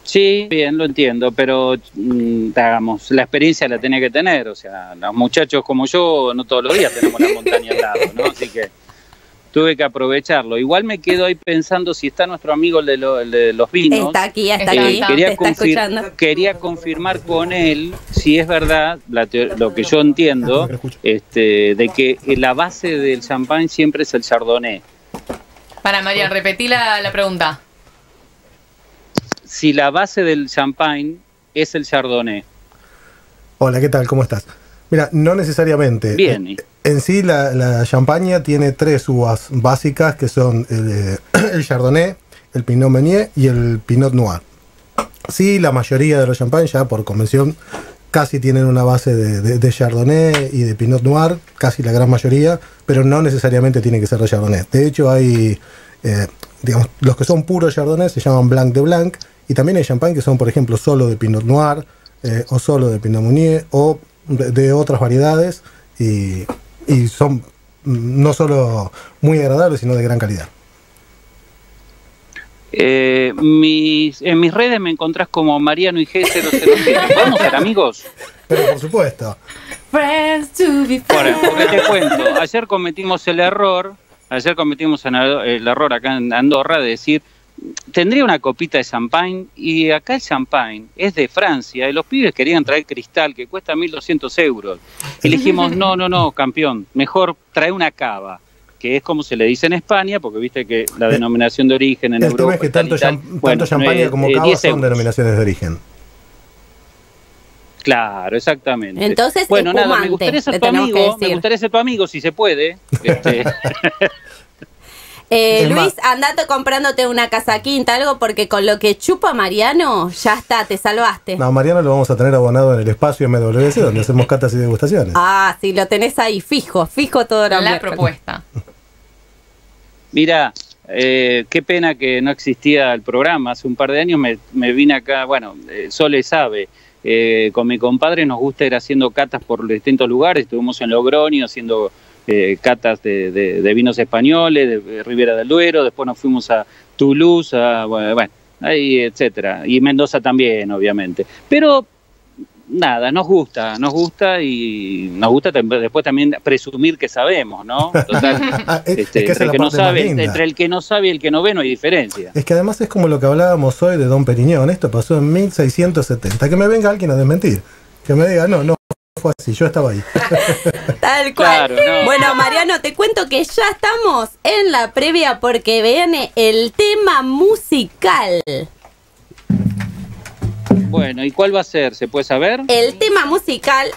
Sí, bien, lo entiendo, pero digamos, la experiencia la tenía que tener, o sea, los muchachos como yo no todos los días tenemos la montaña al lado, ¿no? Así que tuve que aprovecharlo. Igual me quedo ahí pensando si está nuestro amigo el de los vinos. Está aquí, está aquí. Quería confirmar con él si es verdad lo que yo entiendo, de que la base del champán siempre es el chardonnay. Para María, repetí la pregunta. Si la base del champagne es el chardonnay. Hola, ¿qué tal? ¿Cómo estás? Mira, no necesariamente. Bien. En sí, la champaña tiene 3 uvas básicas que son el chardonnay, el pinot meunier y el pinot noir. Sí, la mayoría de los champagnes ya por convención casi tienen una base de chardonnay y de pinot noir, casi la gran mayoría, pero no necesariamente tiene que ser de chardonnay. De hecho, hay, digamos, los que son puros chardonnay se llaman blanc de blanc. Y también hay champán que son, por ejemplo, solo de Pinot Noir, o solo de Pinot Meunier, o de otras variedades, y son no solo muy agradables, sino de gran calidad. En mis redes me encontrás como Mariano IG007. ¿Vamos a ser amigos? Pero por supuesto. Bueno, porque te cuento, ayer cometimos el error acá en Andorra de decir: tendría una copita de champagne, y acá el champagne es de Francia y los pibes querían traer cristal que cuesta 1.200 euros. Y le dijimos, no, campeón, mejor trae una cava, que es como se le dice en España, porque viste que la denominación de origen en Europa es que tanto champagne como cava son denominaciones de origen. Claro, exactamente. Entonces, bueno, nada, me gustaría ser tu amigo si se puede. Luis, andate comprándote una casaquinta, algo, porque con lo que chupa Mariano, ya está, te salvaste. No, Mariano lo vamos a tener abonado en el espacio MWC, donde hacemos catas y degustaciones. Ah, sí, lo tenés ahí, fijo toda la propuesta. mira, qué pena que no existía el programa. Hace un par de años me vine acá, bueno, Sole sabe, con mi compadre nos gusta ir haciendo catas por distintos lugares. Estuvimos en Logroño haciendo catas de vinos españoles, de Ribera del Duero, después nos fuimos a Toulouse, bueno, ahí, etcétera, y Mendoza también, obviamente. Pero nada, nos gusta y nos gusta después también presumir que sabemos, ¿no? Total, entre el que no sabe, entre el que no sabe y el que no ve no hay diferencia. Es que además es como lo que hablábamos hoy de Don Periñón, esto pasó en 1670, que me venga alguien a desmentir, que me diga, no fue así, yo estaba ahí. Tal cual. Claro, no. Bueno, Mariano, te cuento que ya estamos en la previa porque viene el tema musical. Bueno, ¿y cuál va a ser? ¿Se puede saber? El tema musical,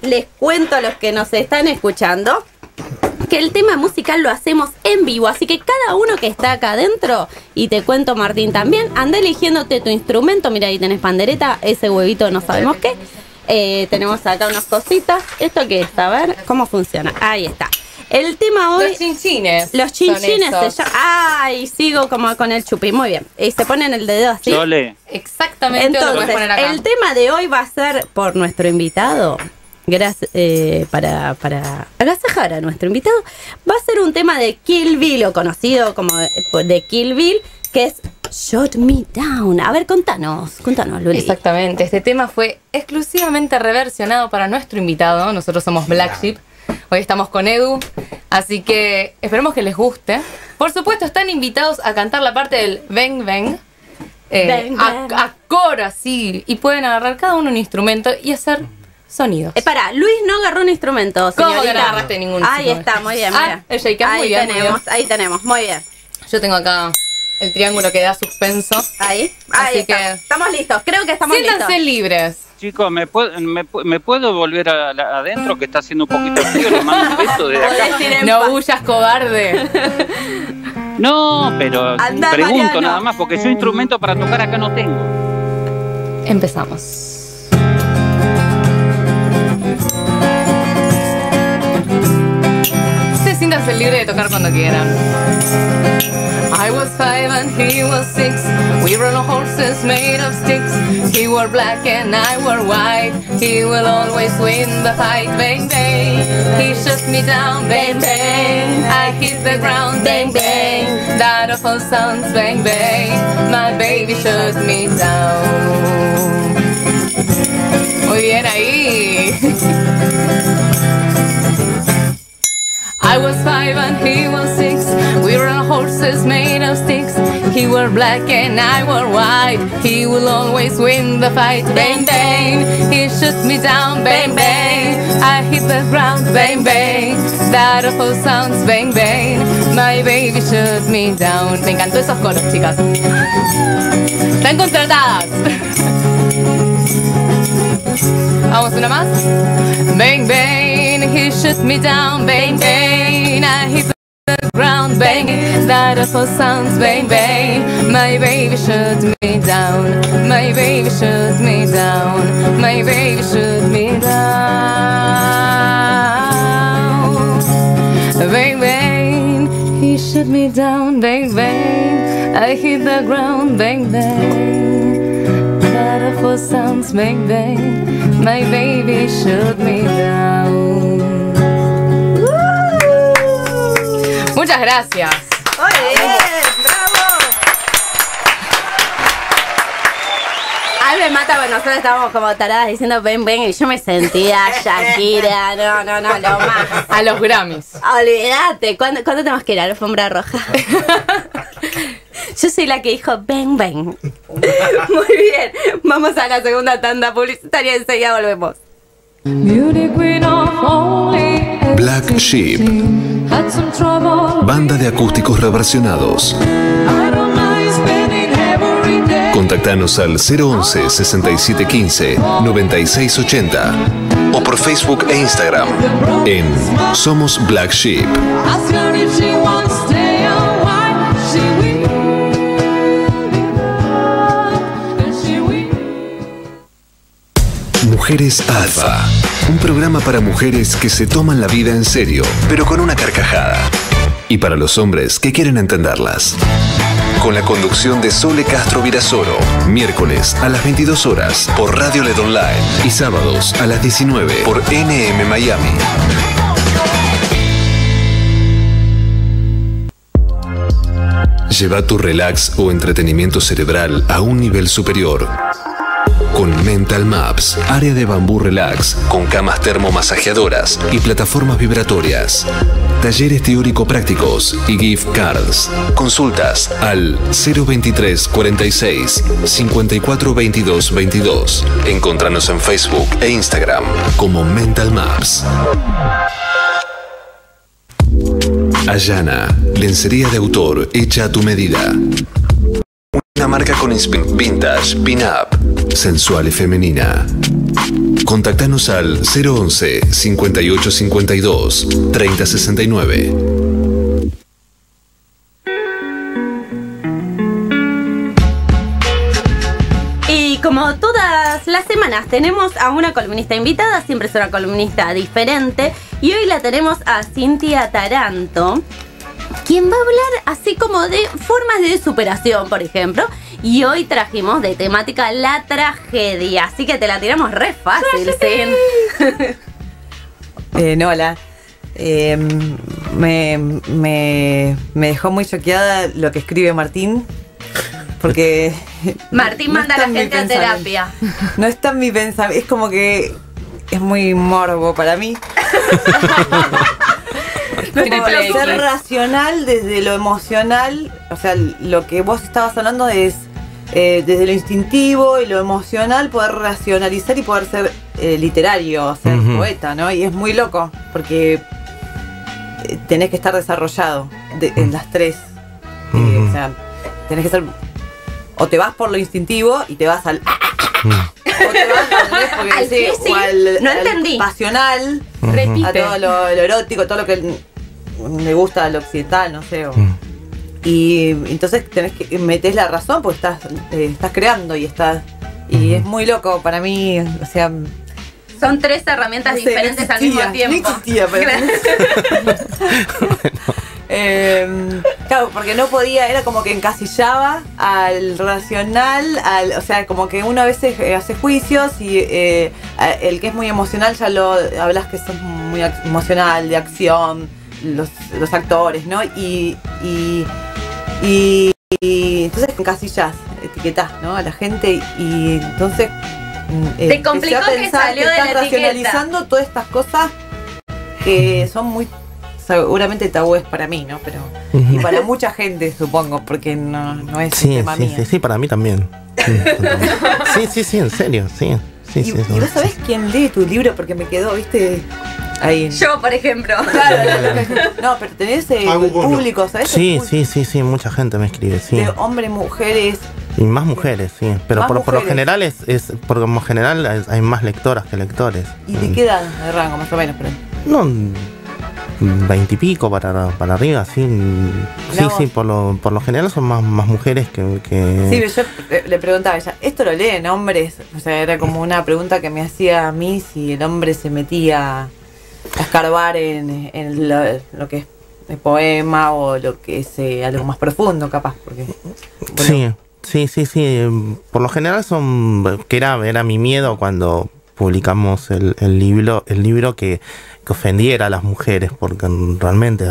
les cuento a los que nos están escuchando, que el tema musical lo hacemos en vivo, así que cada uno que está acá adentro, y te cuento, Martín, también, anda eligiéndote tu instrumento. Mira, ahí tenés pandereta, ese huevito no sabemos qué. Tenemos acá unas cositas. ¿Esto qué es? A ver, ¿cómo funciona? Ahí está. El tema hoy... Los chinchines. Los chinchines se llaman... Ay, sigo como con el chupi. Muy bien. Y se ponen el dedo así. Sole. Exactamente. Entonces, lo poner acá. El tema de hoy va a ser por nuestro invitado. Gracias, para agasajar a nuestro invitado. Va a ser un tema de Kill Bill, o conocido como de Kill Bill, que es... Shut Me Down. A ver, contanos, Luli. Exactamente, este tema fue exclusivamente reversionado para nuestro invitado. Nosotros somos Black Sheep. Hoy estamos con Edu, así que esperemos que les guste. Por supuesto, están invitados a cantar la parte del Bang Bang, bang, bang. A coro así, y pueden agarrar cada uno un instrumento y hacer sonidos. Pará, Luis no agarró un instrumento, señorita. ¿Cómo que no agarraste ningún instrumento? Ahí está, muy bien, mira. El shaker, ahí muy bien, tenemos, muy bien. Ahí tenemos, muy bien. Yo tengo acá... el triángulo que da suspenso. Ahí así que estamos listos. Creo que estamos siéntanse listos. Libres. Chicos, ¿me puedo volver adentro? Que está haciendo un poquito frío. Le mando un beso desde acá. No huyas, cobarde. No, pero anda, pregunto, Mariano, nada más, porque yo instrumento para tocar acá no tengo. Empezamos. Siéntanse libre de tocar cuando quieran. I was 5 and he was 6. We rode on horses made of sticks. He wore black and I wore white. He will always win the fight. Bang bang, he shut me down. Bang bang, I hit the ground. Bang bang, that awful sounds. Bang bang, my baby shut me down. Muy bien ahí. I was 5 and he was 6. We were on horses made of sticks. He wore black and I wore white. He will always win the fight. Bang bang, he shot me down. Bang bang, I hit the ground. Bang bang, that awful sounds. Bang bang, my baby shot me down. Me encantó esos coros, chicas. Están contratadas. Vamos, una más. Bang bang, he shot me down. Bang bang, I hit the ground. Bang, that awful sounds. Bang bang, my baby shot me down. My baby shot me down. My baby shot me down. Bang bang, he shot me down. Bang bang, I hit the ground. Bang bang, beautiful sounds. Bang bang, my baby shut me down. Muchas gracias. Muy bien, bravo. Ay, me mata, porque nosotros estábamos como taradas diciendo bang bang y yo me sentía Shakira. No, lo más. A los Grammys. Olvídate. ¿Cuándo tenemos que ir a la alfombra roja? Yo soy la que dijo bang bang. Muy bien, vamos a la segunda tanda publicitaria, enseguida volvemos. Black Sheep, banda de acústicos reversionados. Contactanos al 011-6715-9680 o por Facebook e Instagram en Somos Black Sheep. Mujeres Alfa, un programa para mujeres que se toman la vida en serio, pero con una carcajada. y para los hombres que quieren entenderlas. Con la conducción de Sole Castro Virasoro, miércoles a las 22 horas por Radio LED Online y sábados a las 19 por NM Miami. Lleva tu relax o entretenimiento cerebral a un nivel superior. Con Mental Maps, área de bambú relax, con camas termomasajeadoras y plataformas vibratorias. Talleres teórico-prácticos y gift cards. Consultas al 023 46 54 22 22. Encontranos en Facebook e Instagram como Mental Maps. Ayana, lencería de autor hecha a tu medida. Una marca con vintage, pin-up, sensual y femenina. Contactanos al 011 5852 3069. Y como todas las semanas tenemos a una columnista invitada, siempre es una columnista diferente, y hoy la tenemos a Cinthia Taranto, quien va a hablar así como de formas de superación, por ejemplo. Y hoy trajimos de temática la tragedia, así que te la tiramos re fácil, Sin. Hola. Me dejó muy choqueada lo que escribe Martín, porque... Martín no manda a la gente a terapia. No está en mi pensamiento, es como que es muy morbo para mí. No puedo ser racional desde lo emocional. O sea, lo que vos estabas hablando es desde lo instintivo y lo emocional, poder racionalizar y poder ser literario, o sea, poeta, ¿no? Y es muy loco, porque tenés que estar desarrollado en las tres. O sea, tenés que ser... O te vas por lo instintivo y te vas al... O te vas al, al sí, o al, no al pasional, a todo lo erótico, todo lo que me gusta, lo occidental, no sé. Y entonces tenés que metés la razón porque estás creando y estás. Y es muy loco para mí, o sea. Son tres herramientas diferentes al mismo tiempo. No existía, pero. Claro, porque no podía, era como que encasillaba al racional, o sea, como que uno a veces hace juicios y el que es muy emocional ya lo hablas que sos muy emocional, de acción, los actores, ¿no? Y entonces encasillas, etiquetás, ¿no? A la gente y entonces te complicó que salió de la etiqueta. Racionalizando todas estas cosas que son muy... Seguramente tabú es para mí, ¿no? Pero y para mucha gente, supongo, porque no es un tema mío. Sí, para mí también. Sí, en serio, sí. ¿Y vos sabés quién lee tu libro? Porque me quedó, viste, ahí. Yo, por ejemplo. Claro. No, pero tenés público, ¿sabés? Sí, mucha gente me escribe, sí. De hombres, mujeres. Y más mujeres, sí. Pero por lo general hay más lectoras que lectores. ¿Y te queda de rango, más o menos? Pero... No... 20 y pico para arriba, sí. Sí, por lo general son más mujeres que... Sí, pero yo le preguntaba a ella, ¿esto lo leen hombres? O sea, era como una pregunta que me hacía a mí si el hombre se metía a escarbar en lo que es el poema o lo que es algo más profundo, capaz. Porque, bueno. Sí. Por lo general son... Que era mi miedo cuando publicamos el libro que ofendiera a las mujeres, porque realmente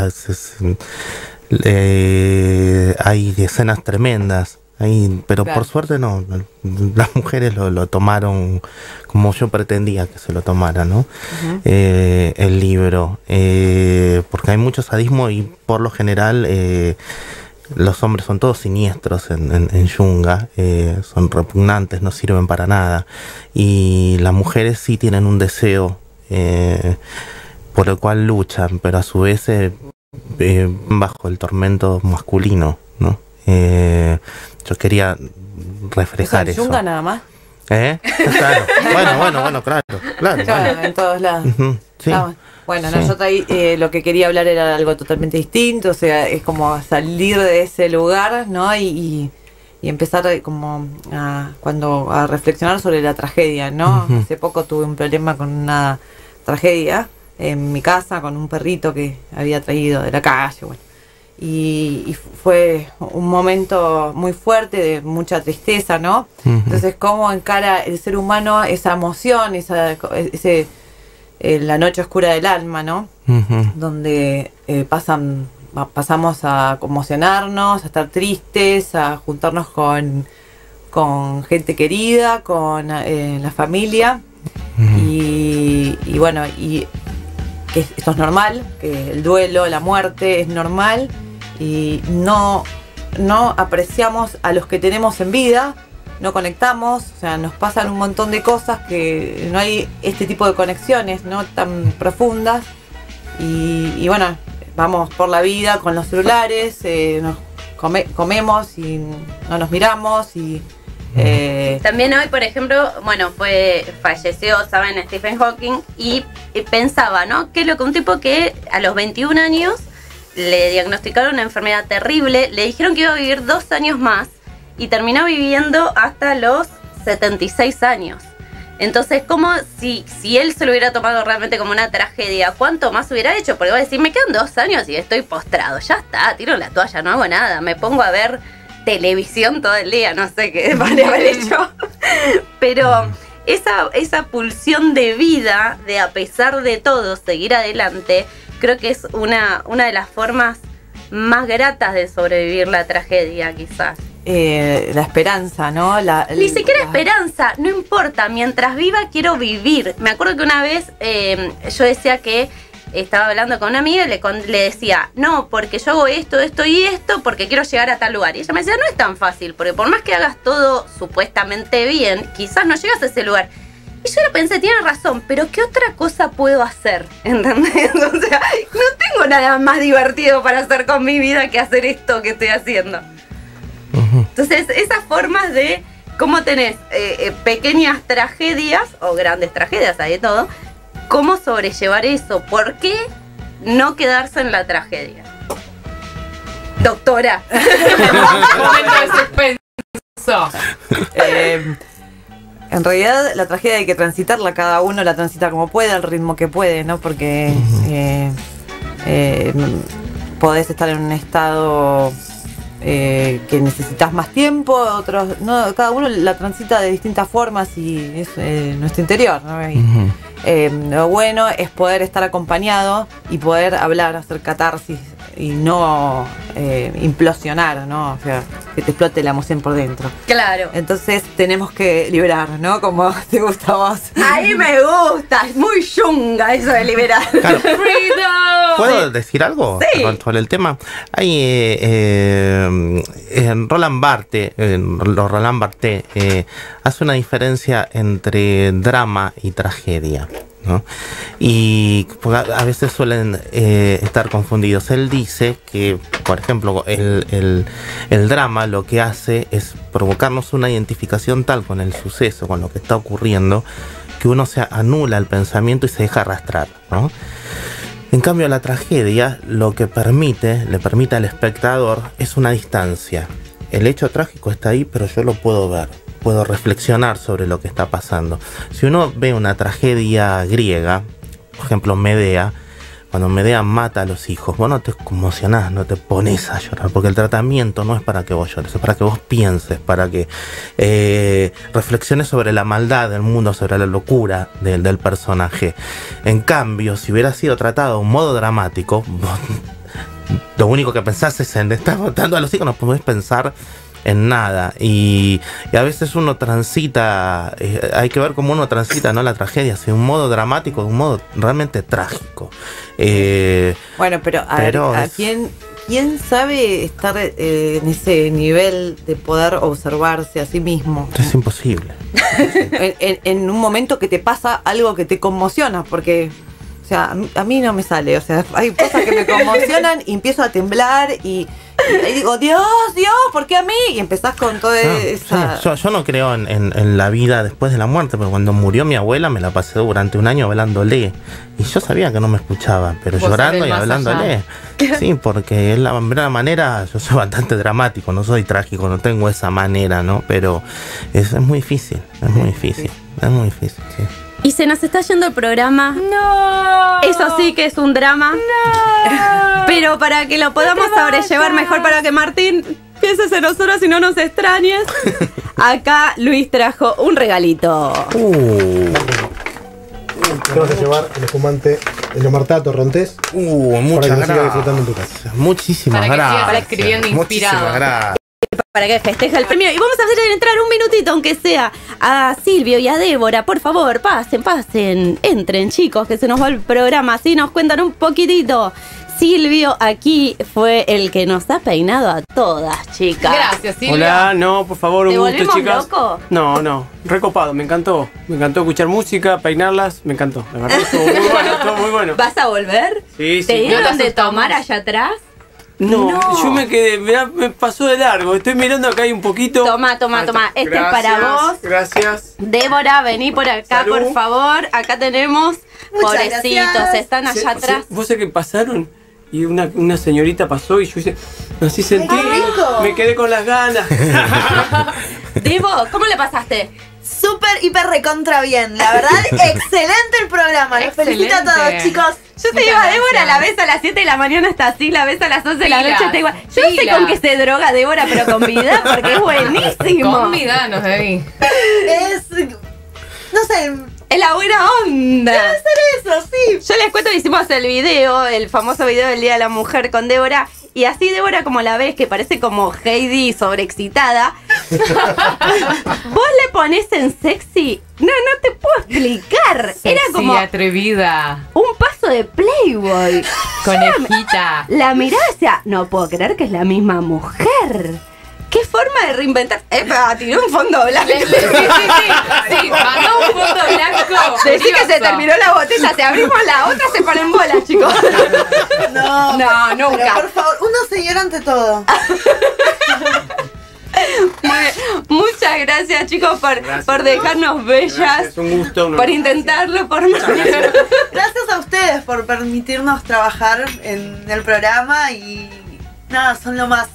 hay escenas tremendas ahí, pero claro, por suerte no, las mujeres lo tomaron como yo pretendía que se lo tomara, ¿no? El libro, porque hay mucho sadismo y por lo general los hombres son todos siniestros en Shunga, son repugnantes, no sirven para nada, y las mujeres sí tienen un deseo por el cual luchan, pero a su vez bajo el tormento masculino, ¿no? Yo quería reflejar eso. ¿En Shunga nada más? Claro. Bueno, claro. Bueno. En todos lados. Sí. Bueno, nosotros ahí lo que quería hablar era algo totalmente distinto, o sea, es como salir de ese lugar, ¿no? Y empezar como a reflexionar sobre la tragedia, ¿no? Hace poco tuve un problema con una tragedia en mi casa, con un perrito que había traído de la calle, bueno. y fue un momento muy fuerte, de mucha tristeza, ¿no? Uh-huh. Entonces, cómo encara el ser humano esa emoción, la noche oscura del alma, ¿no? Uh-huh. Donde pasamos a conmocionarnos, a estar tristes, a juntarnos con gente querida, con la familia. Uh-huh. Y bueno, esto es normal, que el duelo, la muerte es normal, y no apreciamos a los que tenemos en vida, no conectamos, o sea, nos pasan un montón de cosas que no hay este tipo de conexiones, ¿no? Tan profundas, y bueno, vamos por la vida con los celulares, nos comemos y no nos miramos, y... También hoy, por ejemplo, bueno, falleció, saben, Stephen Hawking, y pensaba, ¿no? Que un tipo que a los 21 años le diagnosticaron una enfermedad terrible, le dijeron que iba a vivir 2 años más y terminó viviendo hasta los 76 años. Entonces, como si él se lo hubiera tomado realmente como una tragedia, ¿cuánto más hubiera hecho? Porque va a decir, me quedan 2 años y estoy postrado, ya está, tiro la toalla, no hago nada, me pongo a ver televisión todo el día, no sé qué podría haber hecho. Pero esa pulsión de vida, de a pesar de todo seguir adelante, creo que es una de las formas más gratas de sobrevivir la tragedia, quizás. La esperanza, ¿no? Ni siquiera esperanza, no importa, mientras viva quiero vivir. Me acuerdo que una vez yo decía que estaba hablando con una amiga y le decía, no, porque yo hago esto, esto y esto, porque quiero llegar a tal lugar. Y ella me decía, no es tan fácil, porque por más que hagas todo supuestamente bien, quizás no llegas a ese lugar. Y yo le pensé, tiene razón, pero ¿qué otra cosa puedo hacer? ¿Entendés? O sea, no tengo nada más divertido para hacer con mi vida que hacer esto que estoy haciendo. Uh-huh. Entonces, esas formas de cómo tenés pequeñas tragedias o grandes tragedias, hay de todo. ¿Cómo sobrellevar eso? ¿Por qué no quedarse en la tragedia? Doctora. Momento de suspenso. En realidad, la tragedia hay que transitarla. Cada uno la transita como puede, al ritmo que puede, ¿no? Porque podés estar en un estado que necesitas más tiempo, otros no. Cada uno la transita de distintas formas y es nuestro interior, ¿no? Y, uh-huh. Lo bueno es poder estar acompañado y poder hablar, hacer catarsis y no implosionar, ¿no? O sea, que te explote la emoción por dentro. Claro. Entonces tenemos que liberar, ¿no? Como te gusta a vos. Ahí me gusta, es muy Shunga eso de liberar. Claro. ¿Puedo decir algo? Sí. Sobre el tema. Hay Roland Barthes, hace una diferencia entre drama y tragedia, ¿no? Y a veces suelen estar confundidos. Él dice que, por ejemplo, el drama lo que hace es provocarnos una identificación tal con el suceso, con lo que está ocurriendo, que uno se anula el pensamiento y se deja arrastrar, ¿no? En cambio, la tragedia lo que le permite al espectador es una distancia. El hecho trágico está ahí, pero yo lo puedo ver. Puedo reflexionar sobre lo que está pasando. Si uno ve una tragedia griega, por ejemplo Medea, cuando Medea mata a los hijos, vos no te conmocionás, no te pones a llorar, porque el tratamiento no es para que vos llores, es para que vos pienses, para que reflexiones sobre la maldad del mundo, sobre la locura del personaje. En cambio, si hubiera sido tratado de un modo dramático, vos, lo único que pensás es en estar matando a los hijos, no podés pensar en nada, y a veces uno transita, hay que ver cómo uno transita, ¿no? La tragedia, de un modo dramático, de un modo realmente trágico. Bueno, pero ¿quién sabe estar en ese nivel de poder observarse a sí mismo? Es imposible. En un momento que te pasa algo que te conmociona, porque... O sea, a mí no me sale, o sea, hay cosas que me conmocionan y empiezo a temblar y digo, Dios, Dios, ¿por qué a mí? Y empezás con todo eso. Yo no creo en la vida después de la muerte, pero cuando murió mi abuela me la pasé durante un año velándole. Y yo sabía que no me escuchaba, pero llorando y hablándole. Allá. Sí, porque es la manera, yo soy bastante dramático, no soy trágico, no tengo esa manera, ¿no? Pero es muy difícil, es muy difícil. Es muy difícil, sí. Y se nos está yendo el programa. ¡No! Eso sí que es un drama. ¡No! Pero para que lo podamos sobrellevar mejor, para que Martín pienses en nosotros y no nos extrañes, acá Luis trajo un regalito. Vamos a llevar el espumante de Lomartato Rontés. Muchas gracias. Muchísimas gracias. Para que sigas escribiendo inspirado. Para que festeje el premio. Y vamos a hacer entrar un minutito, aunque sea, a Silvio y a Débora. Por favor, pasen, pasen. Entren, chicos, que se nos va el programa. Así nos cuentan un poquitito. Silvio aquí fue el que nos ha peinado a todas, chicas. Gracias, Silvio. Hola, no, por favor, un gusto, chicas. ¿Loco? No, no, recopado, me encantó. Me encantó escuchar música, peinarlas, me encantó. La verdad, estuvo muy bueno, estuvo muy bueno. ¿Vas a volver? Sí, sí. ¿Te dieron de tomar allá atrás? No, no, yo me quedé, me pasó de largo. Estoy mirando acá hay un poquito. Toma, toma, toma. Este gracias, es para vos. Gracias. Débora, vení por acá, salud, por favor. Acá tenemos. Muchas pobrecitos, gracias, están allá atrás. ¿Vos sabés que pasaron? Y una señorita pasó y yo hice, así sentí. Me quedé con las ganas. Debo, ¿cómo le pasaste? Súper, hiper, recontra bien. La verdad, excelente el programa. Los felicito a todos, chicos. Yo te digo a Débora, la ves a las 7 de la mañana está así, la ves a las 11 de la noche está igual. Yo no sé con qué se droga Débora, pero con vida, porque es buenísimo. Con vida, no sé. Es, no sé, es la buena onda. Debe ser eso, sí. Yo les cuento que hicimos el video, el famoso video del Día de la Mujer con Débora. Y así Débora, como la ves, que parece como Heidi sobreexcitada. Vos le ponés en sexy. No, no te puedo explicar. Sexy, era como atrevida. Un paso de Playboy. Conejita. La mirada hacia, no puedo creer que es la misma mujer. ¿Qué forma de reinventar? Tiró un fondo blanco. Sí, sí, sí. Sí, mandó un fondo blanco. Decí que se terminó la botella, te abrimos la otra, se paró en bolas, chicos. No, no, nunca. Pero por favor, una señora ante todo. Muchas gracias, chicos, por dejarnos bellas. Gracias, un gusto, por intentarlo, por no. Gracias a ustedes por permitirnos trabajar en el programa y nada, son lo más.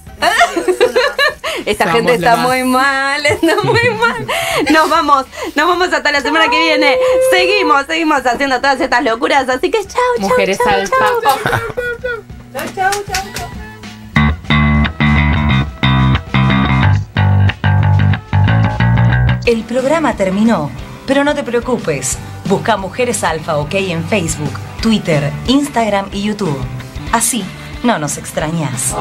Esta gente está muy mal, está muy mal. Nos vamos hasta la semana que viene. Seguimos haciendo todas estas locuras. Así que chau, chau, mujeres alfa. Chau, chau, chau. El programa terminó, pero no te preocupes. Busca Mujeres Alfa OK en Facebook, Twitter, Instagram y YouTube. Así no nos extrañas.